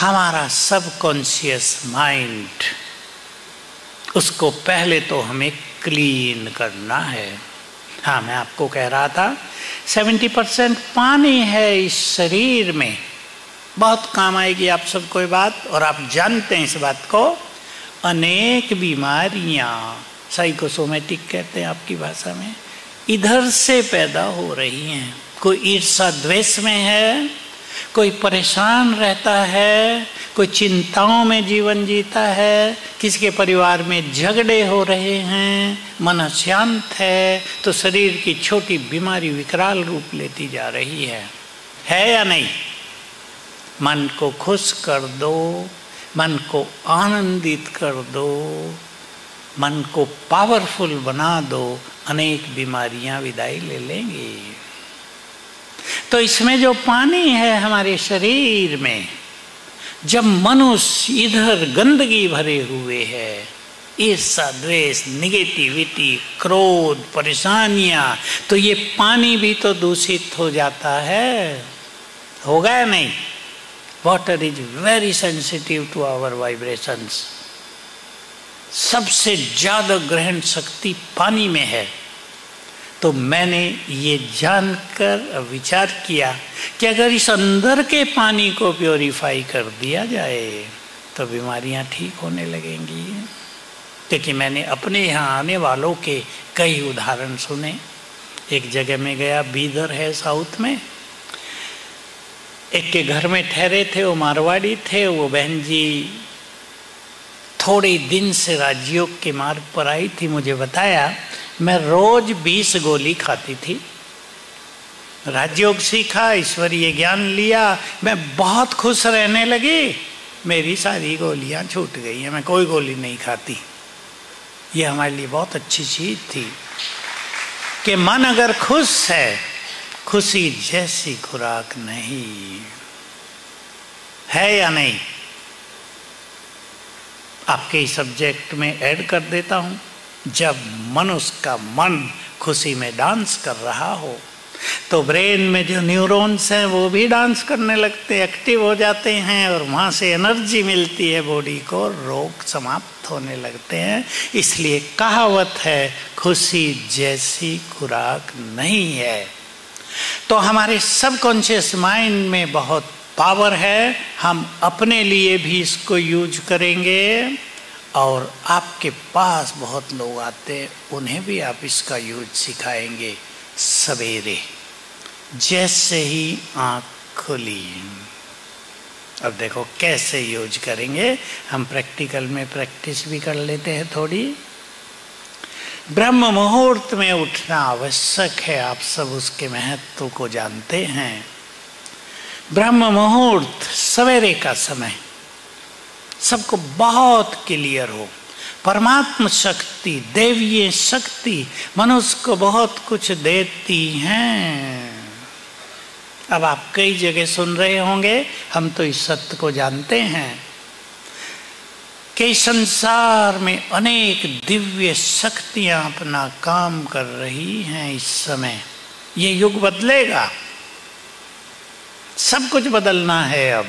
हमारा सबकॉन्शियस माइंड, उसको पहले तो हमें क्लीन करना है। हाँ, मैं आपको कह रहा था 70% पानी है इस शरीर में। बहुत काम आएगी आप सबको ये बात, और आप जानते हैं इस बात को। अनेक बीमारियाँ, साइकोसोमेटिक कहते हैं आपकी भाषा में, इधर से पैदा हो रही हैं। कोई ईर्षा द्वेष में है, कोई परेशान रहता है, कोई चिंताओं में जीवन जीता है, किसी के परिवार में झगड़े हो रहे हैं, मन अशांत है, तो शरीर की छोटी बीमारी विकराल रूप लेती जा रही है या नहीं? मन को खुश कर दो, मन को आनंदित कर दो, मन को पावरफुल बना दो, अनेक बीमारियां विदाई ले लेंगी। तो इसमें जो पानी है हमारे शरीर में, जब मनुष्य इधर गंदगी भरे हुए है, ईर्षा द्वेष निगेटिविटी क्रोध परेशानियां, तो ये पानी भी तो दूषित हो जाता है, होगा या नहीं? Water is very sensitive to our vibrations. सबसे ज्यादा ग्रहण शक्ति पानी में है। तो मैंने ये जानकर विचार किया कि अगर इस अंदर के पानी को प्योरीफाई कर दिया जाए तो बीमारियां ठीक होने लगेंगी, क्योंकि मैंने अपने यहाँ आने वालों के कई उदाहरण सुने। एक जगह में गया, बीदर है साउथ में, एक के घर में ठहरे थे, वो मारवाड़ी थे। वो बहन जी थोड़े दिन से राज्योग के मार्ग पर आई थी। मुझे बताया, मैं रोज 20 गोली खाती थी, राजयोग सीखा, ईश्वरीय ज्ञान लिया, मैं बहुत खुश रहने लगी, मेरी सारी गोलियां छूट गई हैं, मैं कोई गोली नहीं खाती। ये हमारे लिए बहुत अच्छी चीज थी कि मन अगर खुश है, खुशी जैसी खुराक नहीं है, या नहीं? आपके सब्जेक्ट में ऐड कर देता हूँ, जब मनुष्य का मन खुशी में डांस कर रहा हो तो ब्रेन में जो न्यूरॉन्स हैं वो भी डांस करने लगते, एक्टिव हो जाते हैं, और वहाँ से एनर्जी मिलती है बॉडी को, रोग समाप्त होने लगते हैं। इसलिए कहावत है, खुशी जैसी खुराक नहीं है। तो हमारे सबकॉन्शियस माइंड में बहुत पावर है, हम अपने लिए भी इसको यूज करेंगे। और आपके पास बहुत लोग आते हैं, उन्हें भी आप इसका यूज सिखाएंगे। सवेरे जैसे ही आँख खुली, अब देखो कैसे यूज करेंगे। हम प्रैक्टिकल में प्रैक्टिस भी कर लेते हैं थोड़ी। ब्रह्म मुहूर्त में उठना आवश्यक है, आप सब उसके महत्व को जानते हैं। ब्रह्म मुहूर्त सवेरे का समय सबको बहुत क्लियर हो। परमात्मा शक्ति, देवीय शक्ति मनुष्य को बहुत कुछ देती हैं। अब आप कई जगह सुन रहे होंगे, हम तो इस सत्य को जानते हैं कि संसार में अनेक दिव्य शक्तियां अपना काम कर रही हैं। इस समय ये युग बदलेगा, सब कुछ बदलना है। अब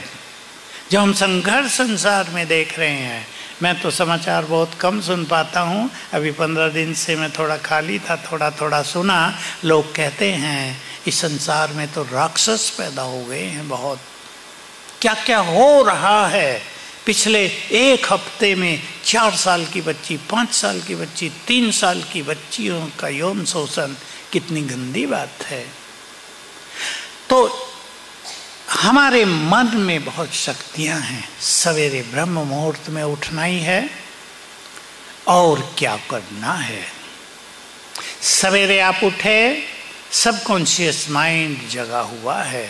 जो हम संघर्ष संसार में देख रहे हैं, मैं तो समाचार बहुत कम सुन पाता हूँ, अभी 15 दिन से मैं थोड़ा खाली था, थोड़ा थोड़ा सुना। लोग कहते हैं इस संसार में तो राक्षस पैदा हो गए हैं, बहुत क्या क्या हो रहा है। पिछले एक हफ्ते में 4 साल की बच्ची, 5 साल की बच्ची, 3 साल की बच्चियों का यौन शोषण, कितनी गंदी बात है। तो हमारे मन में बहुत शक्तियां हैं। सवेरे ब्रह्म मुहूर्त में उठना ही है। और क्या करना है? सवेरे आप उठे, सबकॉन्शियस माइंड जगा हुआ है।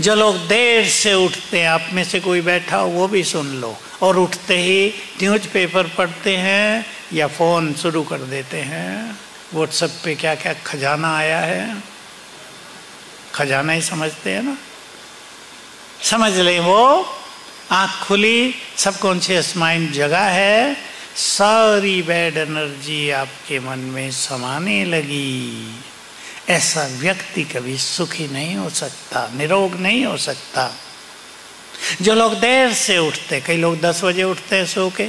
जो लोग देर से उठते हैं, आप में से कोई बैठा हो वो भी सुन लो, और उठते ही न्यूज़पेपर पढ़ते हैं या फ़ोन शुरू कर देते हैं। व्हाट्सएप पे क्या क्या खजाना आया है, खजाना ही समझते हैं ना, समझ लें। वो आँख खुली, सबकॉन्शियस माइंड जगा है, सारी बैड एनर्जी आपके मन में समाने लगी। ऐसा व्यक्ति कभी सुखी नहीं हो सकता, निरोग नहीं हो सकता। जो लोग देर से उठते, कई लोग 10 बजे उठते हैं सो के,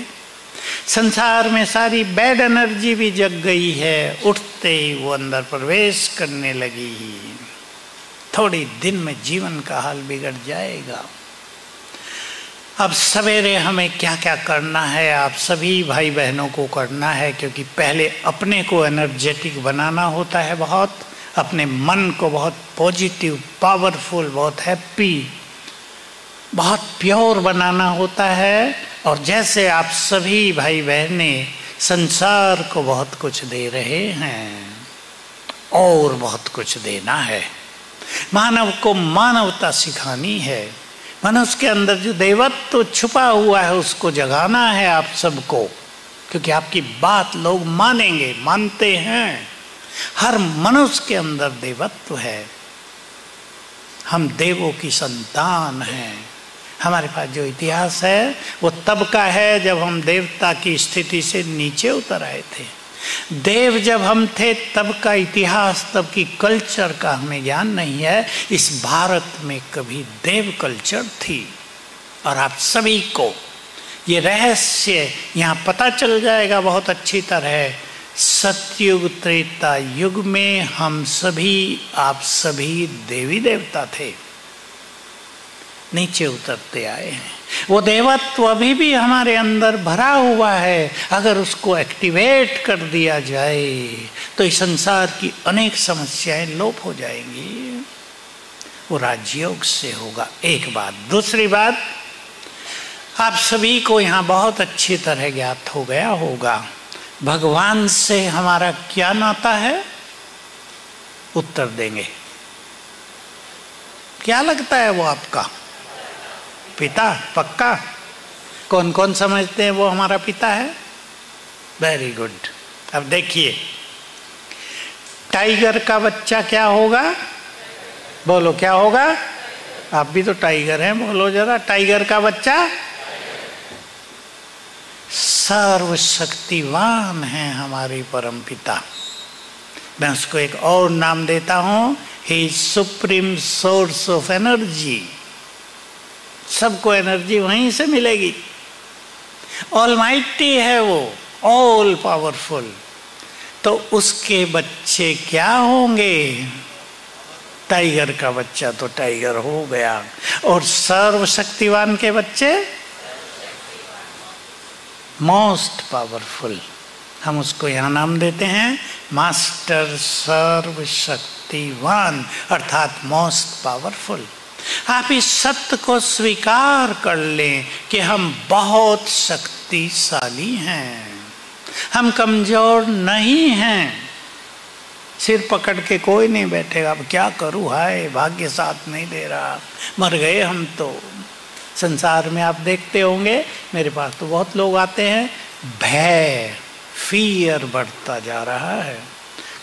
संसार में सारी बैड एनर्जी भी जग गई है, उठते ही वो अंदर प्रवेश करने लगी। थोड़े दिन में जीवन का हाल बिगड़ जाएगा। अब सवेरे हमें क्या क्या करना है आप सभी भाई बहनों को करना है, क्योंकि पहले अपने को एनर्जेटिक बनाना होता है बहुत, अपने मन को बहुत पॉजिटिव, पावरफुल, बहुत हैप्पी, बहुत प्योर बनाना होता है। और जैसे आप सभी भाई बहनें संसार को बहुत कुछ दे रहे हैं और बहुत कुछ देना है, मानव को मानवता सिखानी है, मनुष्य के अंदर जो देवत्व तो छुपा हुआ है उसको जगाना है आप सबको, क्योंकि आपकी बात लोग मानेंगे, मानते हैं। हर मनुष्य के अंदर देवत्व तो है, हम देवों की संतान हैं। हमारे पास जो इतिहास है वो तब का है जब हम देवता की स्थिति से नीचे उतर आए थे। देव जब हम थे तब का इतिहास, तब की कल्चर का हमें ज्ञान नहीं है। इस भारत में कभी देव कल्चर थी और आप सभी को ये रहस्य यहाँ पता चल जाएगा बहुत अच्छी तरह। सतयुग त्रेता युग में हम सभी, आप सभी देवी देवता थे, नीचे उतरते आए हैं। वो देवत्व अभी भी हमारे अंदर भरा हुआ है, अगर उसको एक्टिवेट कर दिया जाए तो इस संसार की अनेक समस्याएं लोप हो जाएंगी। वो राज्योग से होगा। एक बात। दूसरी बात, आप सभी को यहाँ बहुत अच्छी तरह ज्ञात हो गया होगा भगवान से हमारा क्या नाता है। उत्तर देंगे। क्या लगता है वो आपका पिता? पक्का? कौन कौन समझते हैं वो हमारा पिता है? Very good. अब देखिए, टाइगर का बच्चा क्या होगा? बोलो क्या होगा? आप भी तो टाइगर हैं, बोलो जरा। टाइगर का बच्चा सर्वशक्तिवान है हमारे परम पिता। मैं उसको एक और नाम देता हूँ, ही सुप्रीम सोर्स ऑफ एनर्जी। सबको एनर्जी वहीं से मिलेगी। ऑलमाइटी है वो, ऑल पावरफुल। तो उसके बच्चे क्या होंगे? टाइगर का बच्चा तो टाइगर हो गया, और सर्वशक्तिवान के बच्चे मोस्ट पावरफुल। हम उसको यहाँ नाम देते हैं मास्टर सर्वशक्तिवान, अर्थात मोस्ट पावरफुल। आप इस सत्य को स्वीकार कर लें कि हम बहुत शक्तिशाली हैं, हम कमजोर नहीं हैं। सिर पकड़ के कोई नहीं बैठेगा। अब क्या करूँ, हाय भाग्य साथ नहीं दे रहा, मर गए हम तो। संसार में आप देखते होंगे, मेरे पास तो बहुत लोग आते हैं, भय, फियर बढ़ता जा रहा है।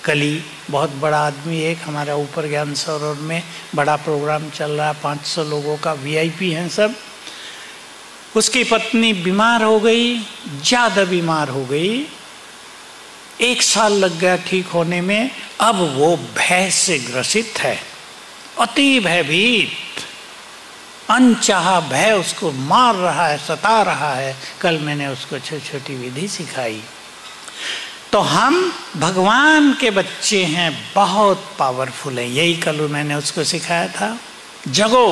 कल ही बहुत बड़ा आदमी, एक हमारा ऊपर ज्ञान सरोवर में बड़ा प्रोग्राम चल रहा है, 500 लोगों का, वीआईपी हैं सब। उसकी पत्नी बीमार हो गई, ज़्यादा बीमार हो गई, 1 साल लग गया ठीक होने में। अब वो भय से ग्रसित है, अति भयभीत, अनचाहा भय उसको मार रहा है, सता रहा है। कल मैंने उसको छोटी विधि सिखाई। तो हम भगवान के बच्चे हैं, बहुत पावरफुल हैं। यही कल मैंने उसको सिखाया था, जगो,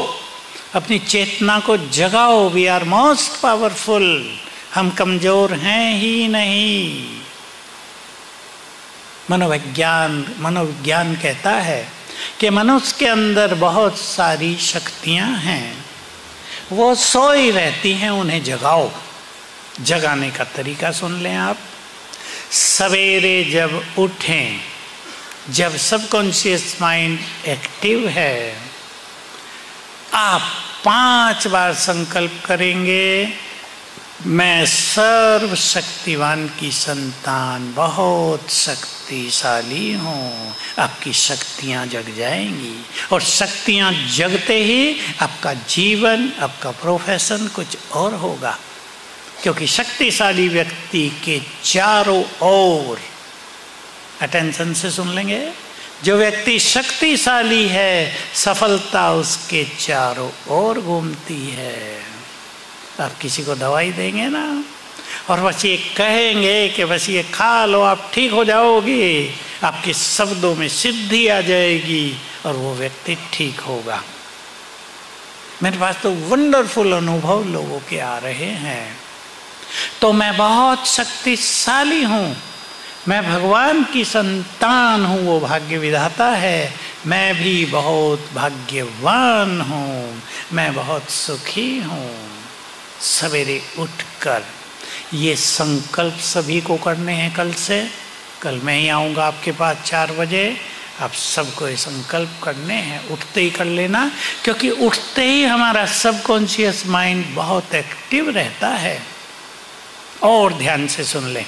अपनी चेतना को जगाओ, वी आर मोस्ट पावरफुल। हम कमजोर हैं ही नहीं। मनोविज्ञान कहता है कि मनुष्य के अंदर बहुत सारी शक्तियां हैं, वो सोई रहती हैं, उन्हें जगाओ। जगाने का तरीका सुन लें आप। सवेरे जब उठें, जब सबकॉन्शियस माइंड एक्टिव है, आप 5 बार संकल्प करेंगे, मैं सर्वशक्तिवान की संतान, बहुत शक्तिशाली हूँ। आपकी शक्तियाँ जग जाएंगी, और शक्तियाँ जगते ही आपका जीवन, आपका प्रोफेशन कुछ और होगा, क्योंकि शक्तिशाली व्यक्ति के चारों ओर, अटेंशन से सुन लेंगे, जो व्यक्ति शक्तिशाली है, सफलता उसके चारों ओर घूमती है। आप किसी को दवाई देंगे ना, और बस ये कहेंगे कि बस ये खा लो आप ठीक हो जाओगे, आपके शब्दों में सिद्धि आ जाएगी और वो व्यक्ति ठीक होगा। मेरे पास तो वंडरफुल अनुभव लोगों के आ रहे हैं। तो मैं बहुत शक्तिशाली हूँ, मैं भगवान की संतान हूँ, वो भाग्य विधाता है, मैं भी बहुत भाग्यवान हूँ, मैं बहुत सुखी हूँ। सवेरे उठकर ये संकल्प सभी को करने हैं। कल से, कल मैं ही आऊँगा आपके पास 4 बजे, आप सबको ये संकल्प करने हैं, उठते ही कर लेना, क्योंकि उठते ही हमारा सबकॉन्शियस माइंड बहुत एक्टिव रहता है। और ध्यान से सुन लें,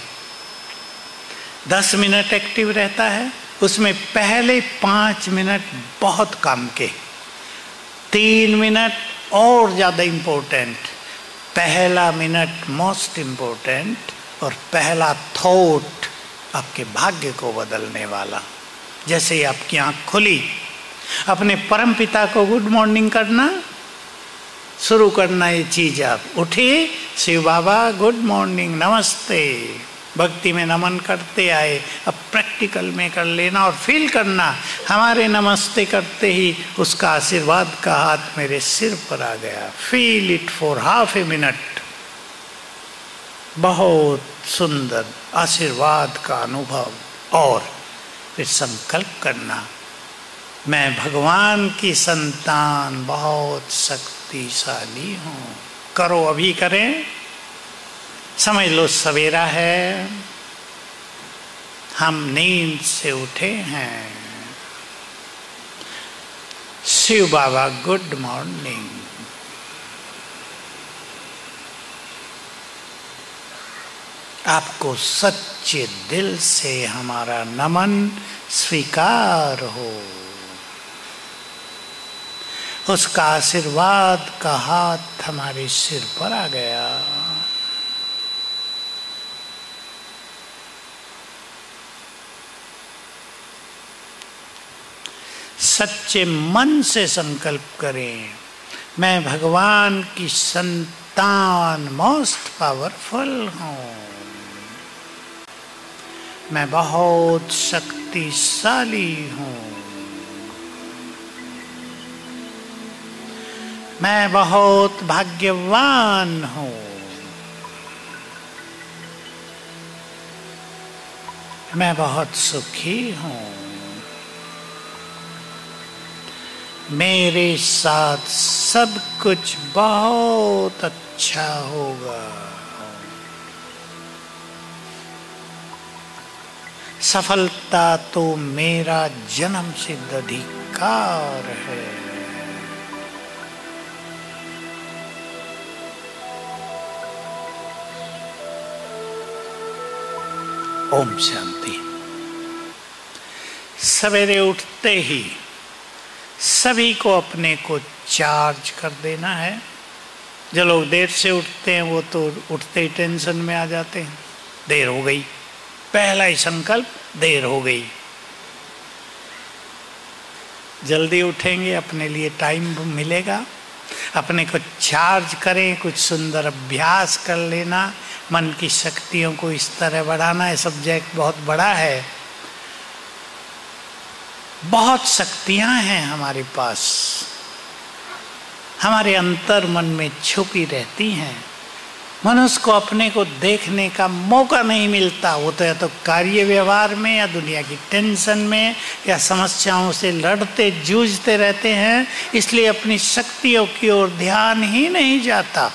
10 मिनट एक्टिव रहता है, उसमें पहले 5 मिनट बहुत काम के, 3 मिनट और ज़्यादा इम्पोर्टेंट, पहला मिनट मोस्ट इम्पोर्टेंट, और पहला थॉट आपके भाग्य को बदलने वाला। जैसे आपकी आँख खुली, अपने परम पिता को गुड मॉर्निंग करना शुरू करना। ये चीज़ आप उठिए, शिव बाबा गुड मॉर्निंग नमस्ते, भक्ति में नमन करते आए, अब प्रैक्टिकल में कर लेना और फील करना, हमारे नमस्ते करते ही उसका आशीर्वाद का हाथ मेरे सिर पर आ गया। Feel it for half a minute, बहुत सुंदर आशीर्वाद का अनुभव। और फिर संकल्प करना, मैं भगवान की संतान बहुत शक्तिशाली हूँ। करो, अभी करें, समझ लो सवेरा है, हम नींद से उठे हैं। शिव बाबा गुड मॉर्निंग, आपको सच्चे दिल से हमारा नमन स्वीकार हो, उसका आशीर्वाद का हाथ हमारे सिर पर आ गया। सच्चे मन से संकल्प करें, मैं भगवान की संतान मोस्ट पावरफुल हूँ, मैं बहुत शक्तिशाली हूँ, मैं बहुत भाग्यवान हूँ, मैं बहुत सुखी हूँ, मेरे साथ सब कुछ बहुत अच्छा होगा। सफलता तो मेरा जन्मसिद्ध अधिकार है। ओम शांति। सवेरे उठते ही सभी को अपने को चार्ज कर देना है। जो लोग देर से उठते हैं वो तो उठते ही टेंशन में आ जाते हैं, देर हो गई, पहला ही संकल्प देर हो गई। जल्दी उठेंगे, अपने लिए टाइम मिलेगा, अपने को चार्ज करें, कुछ सुंदर अभ्यास कर लेना, मन की शक्तियों को इस तरह बढ़ाना। ये सब्जेक्ट बहुत बड़ा है, बहुत शक्तियाँ हैं हमारे पास, हमारे अंतर मन में छुपी रहती हैं। मनुष्य को अपने को देखने का मौका नहीं मिलता, वो तो या तो कार्य व्यवहार में या दुनिया की टेंशन में या समस्याओं से लड़ते जूझते रहते हैं, इसलिए अपनी शक्तियों की ओर ध्यान ही नहीं जाता।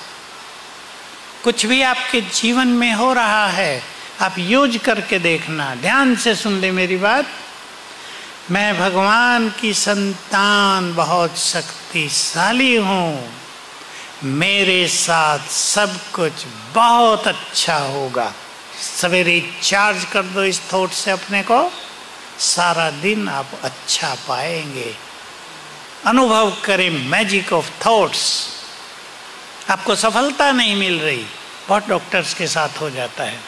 कुछ भी आपके जीवन में हो रहा है, आप यूज करके देखना। ध्यान से सुन ले मेरी बात, मैं भगवान की संतान बहुत शक्तिशाली हूँ, मेरे साथ सब कुछ बहुत अच्छा होगा। सवेरे चार्ज कर दो इस थॉट से अपने को, सारा दिन आप अच्छा पाएंगे। अनुभव करें मैजिक ऑफ थॉट्स। आपको सफलता नहीं मिल रही, बहुत डॉक्टर्स के साथ हो जाता है।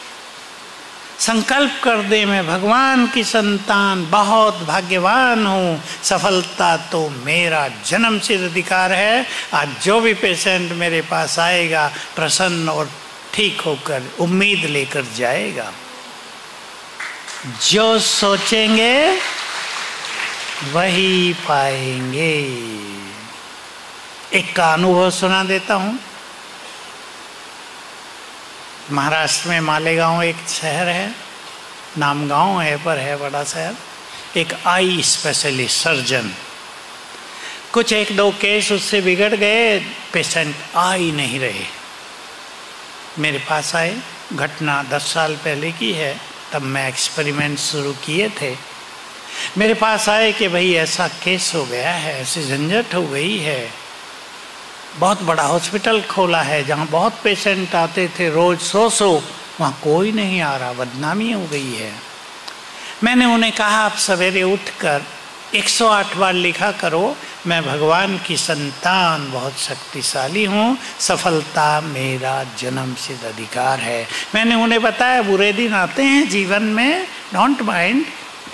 संकल्प कर दे, मैं भगवान की संतान बहुत भाग्यवान हूँ, सफलता तो मेरा जन्मसिद्ध अधिकार है। आज जो भी पेशेंट मेरे पास आएगा प्रसन्न और ठीक होकर उम्मीद लेकर जाएगा। जो सोचेंगे वही पाएंगे। एक का अनुभव सुना देता हूँ। महाराष्ट्र में मालेगांव एक शहर है, नाम गाँव है पर है बड़ा शहर। एक आई स्पेशलिस्ट सर्जन, कुछ एक दो केस उससे बिगड़ गए, पेशेंट आ ही नहीं रहे। मेरे पास आए, घटना 10 साल पहले की है, तब मैं एक्सपेरिमेंट शुरू किए थे। मेरे पास आए कि भाई ऐसा केस हो गया है, ऐसी झंझट हो गई है, बहुत बड़ा हॉस्पिटल खोला है जहाँ बहुत पेशेंट आते थे रोज़ 100-100, वहाँ कोई नहीं आ रहा, बदनामी हो गई है। मैंने उन्हें कहा आप सवेरे उठकर 108 बार लिखा करो, मैं भगवान की संतान बहुत शक्तिशाली हूँ, सफलता मेरा जन्म सिद्ध अधिकार है। मैंने उन्हें बताया बुरे दिन आते हैं जीवन में, डोंट माइंड,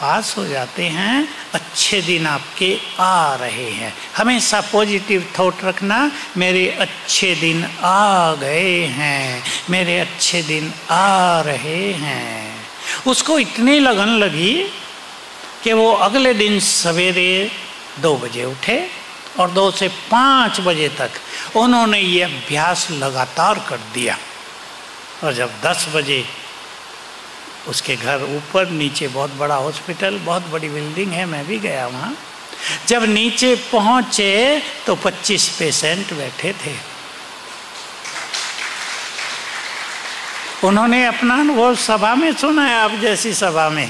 पास हो जाते हैं, अच्छे दिन आपके आ रहे हैं। हमेशा पॉजिटिव थॉट रखना, मेरे अच्छे दिन आ गए हैं, मेरे अच्छे दिन आ रहे हैं। उसको इतनी लगन लगी कि वो अगले दिन सवेरे 2 बजे उठे और 2 से 5 बजे तक उन्होंने ये अभ्यास लगातार कर दिया। और जब 10 बजे उसके घर, ऊपर नीचे बहुत बड़ा हॉस्पिटल, बहुत बड़ी बिल्डिंग है, मैं भी गया वहाँ, जब नीचे पहुँचे तो 25 पेशेंट बैठे थे। उन्होंने अपना अनुभव सभा में सुनाया, आप जैसी सभा में।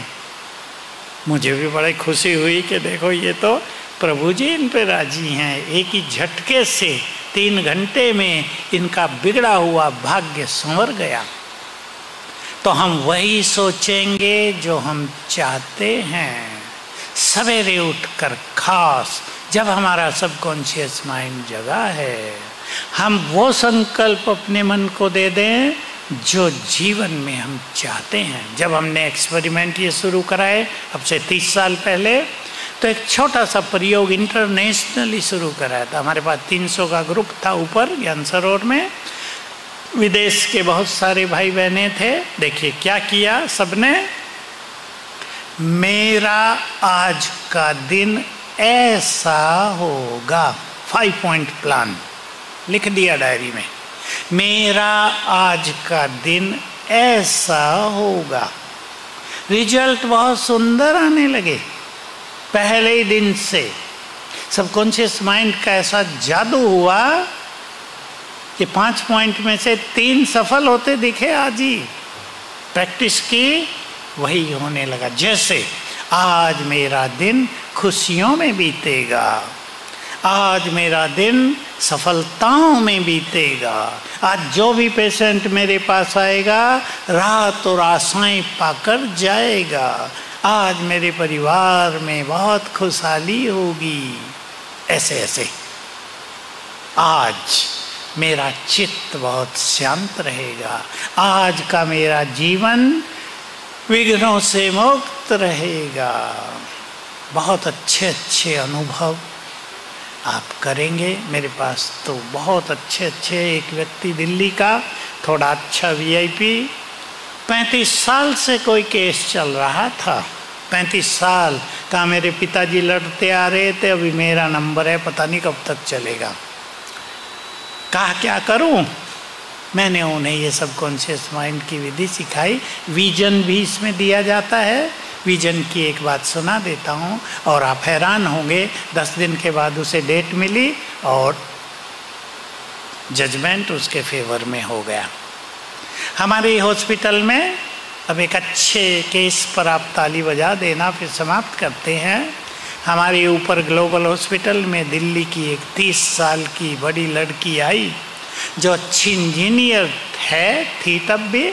मुझे भी बड़ी खुशी हुई कि देखो ये तो प्रभु जी इन पे राजी हैं, एक ही झटके से 3 घंटे में इनका बिगड़ा हुआ भाग्य संवर गया। तो हम वही सोचेंगे जो हम चाहते हैं। सवेरे उठकर खास जब हमारा सबकॉन्शियस माइंड जगा है, हम वो संकल्प अपने मन को दे दें जो जीवन में हम चाहते हैं। जब हमने एक्सपेरिमेंट ये शुरू कराए अब से 30 साल पहले, तो एक छोटा सा प्रयोग इंटरनेशनली शुरू कराया था। हमारे पास 300 का ग्रुप था ऊपर ज्ञान सरोवर में, विदेश के बहुत सारे भाई बहने थे। देखिए क्या किया सबने, मेरा आज का दिन ऐसा होगा, 5 पॉइंट प्लान लिख दिया डायरी में। मेरा आज का दिन ऐसा होगा। रिजल्ट बहुत सुंदर आने लगे पहले ही दिन से। सबकॉन्शियस माइंड का ऐसा जादू हुआ कि 5 पॉइंट में से 3 सफल होते दिखे आज ही। प्रैक्टिस की, वही होने लगा। जैसे आज मेरा दिन खुशियों में बीतेगा, आज मेरा दिन सफलताओं में बीतेगा, आज जो भी पेशेंट मेरे पास आएगा राहत और आशाएं पाकर जाएगा, आज मेरे परिवार में बहुत खुशहाली होगी। ऐसे ऐसे आज मेरा चित्त बहुत शांत रहेगा, आज का मेरा जीवन विघ्नों से मुक्त रहेगा। बहुत अच्छे अच्छे अनुभव आप करेंगे। मेरे पास तो बहुत अच्छे अच्छे, एक व्यक्ति दिल्ली का थोड़ा अच्छा वीआईपी, 35 साल से कोई केस चल रहा था। 35 साल का मेरे पिताजी लड़ते आ रहे थे, अभी मेरा नंबर है, पता नहीं कब तक चलेगा। कहा क्या करूं? मैंने उन्हें ये सबकॉन्शियस माइंड की विधि सिखाई। विजन भी इसमें दिया जाता है। विजन की एक बात सुना देता हूँ और आप हैरान होंगे। 10 दिन के बाद उसे डेट मिली और जजमेंट उसके फेवर में हो गया। हमारे हॉस्पिटल में अब एक अच्छे केस पर आप ताली बजा देना, फिर समाप्त करते हैं। हमारे ऊपर ग्लोबल हॉस्पिटल में दिल्ली की एक 30 साल की बड़ी लड़की आई, जो अच्छी इंजीनियर है थी तब भी।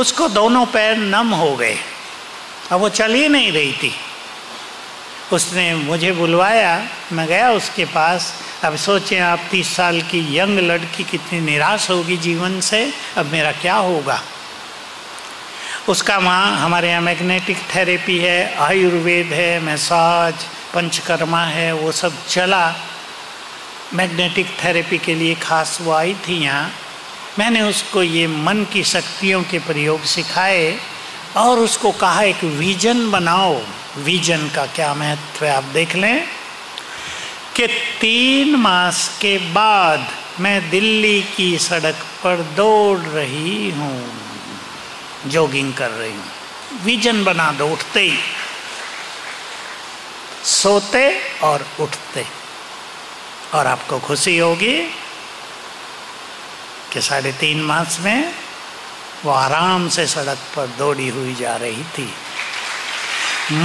उसको दोनों पैर नम हो गए, अब वो चल ही नहीं रही थी। उसने मुझे बुलवाया, मैं गया उसके पास। अब सोचें आप, 30 साल की यंग लड़की कितनी निराश होगी जीवन से, अब मेरा क्या होगा। उसका माँ, हमारे यहाँ मैग्नेटिक थेरेपी है, आयुर्वेद है, मसाज, पंचकर्मा है, वो सब चला। मैग्नेटिक थेरेपी के लिए खास वो आई थी यहाँ। मैंने उसको ये मन की शक्तियों के प्रयोग सिखाए और उसको कहा एक विजन बनाओ। विजन का क्या महत्व है आप देख लें। कि 3 मास के बाद मैं दिल्ली की सड़क पर दौड़ रही हूँ, जॉगिंग कर रही हूँ। विजन बना दो उठते ही, सोते और उठते, और आपको खुशी होगी कि 3.5 मास में वो आराम से सड़क पर दौड़ी हुई जा रही थी।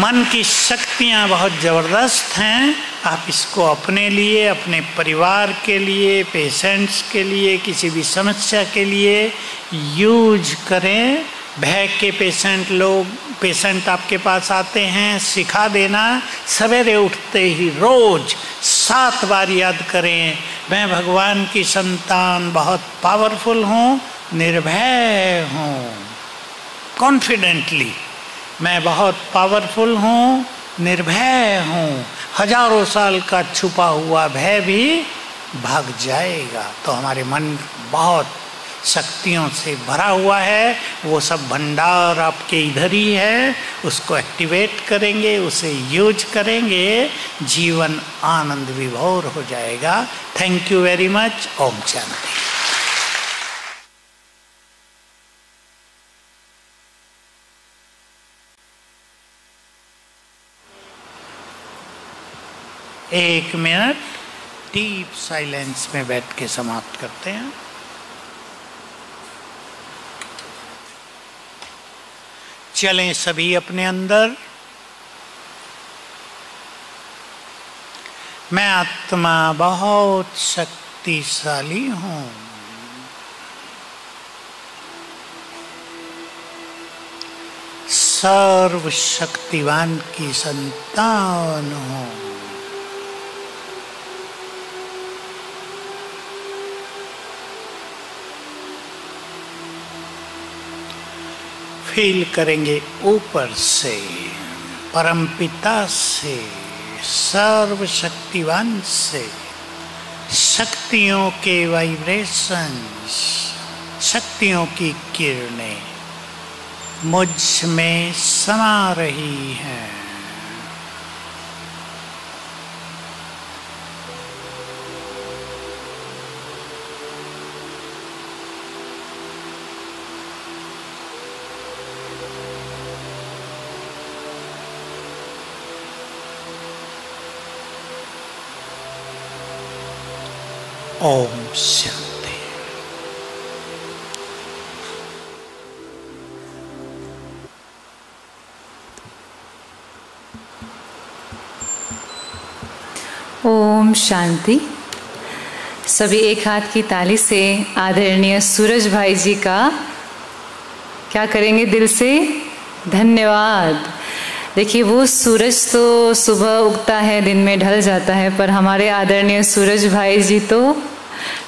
मन की शक्तियाँ बहुत ज़बरदस्त हैं। आप इसको अपने लिए, अपने परिवार के लिए, पेशेंट्स के लिए, किसी भी समस्या के लिए यूज करें। भय के पेशेंट आपके पास आते हैं, सिखा देना सवेरे उठते ही रोज़ 7 बार याद करें, मैं भगवान की संतान, बहुत पावरफुल हूँ, निर्भय हूँ, कॉन्फिडेंटली मैं बहुत पावरफुल हूँ, निर्भय हूँ। हजारों साल का छुपा हुआ भय भी भाग जाएगा। तो हमारे मन बहुत शक्तियों से भरा हुआ है, वो सब भंडार आपके इधर ही है। उसको एक्टिवेट करेंगे, उसे यूज करेंगे, जीवन आनंद विभोर हो जाएगा। Thank you very much. ओम शांति। एक मिनट डीप साइलेंस में बैठ के समाप्त करते हैं। चलें सभी अपने अंदर। मैं आत्मा बहुत शक्तिशाली हूँ। सर्वशक्तिवान की संतान हूँ। फील करेंगे ऊपर से, परमपिता से, सर्वशक्तिवान से, शक्तियों के वाइब्रेशंस, शक्तियों की किरणें मुझ में समा रही हैं। ओम शांति। ओम शांति। सभी एक हाथ की ताली से आदरणीय सूरज भाई जी का क्या करेंगे? दिल से धन्यवाद। देखिए, वो सूरज तो सुबह उगता है, दिन में ढल जाता है, पर हमारे आदरणीय सूरज भाई जी तो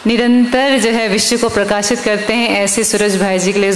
निरंतर जो है विश्व को प्रकाशित करते हैं। ऐसे सूरज भाई जी के लिए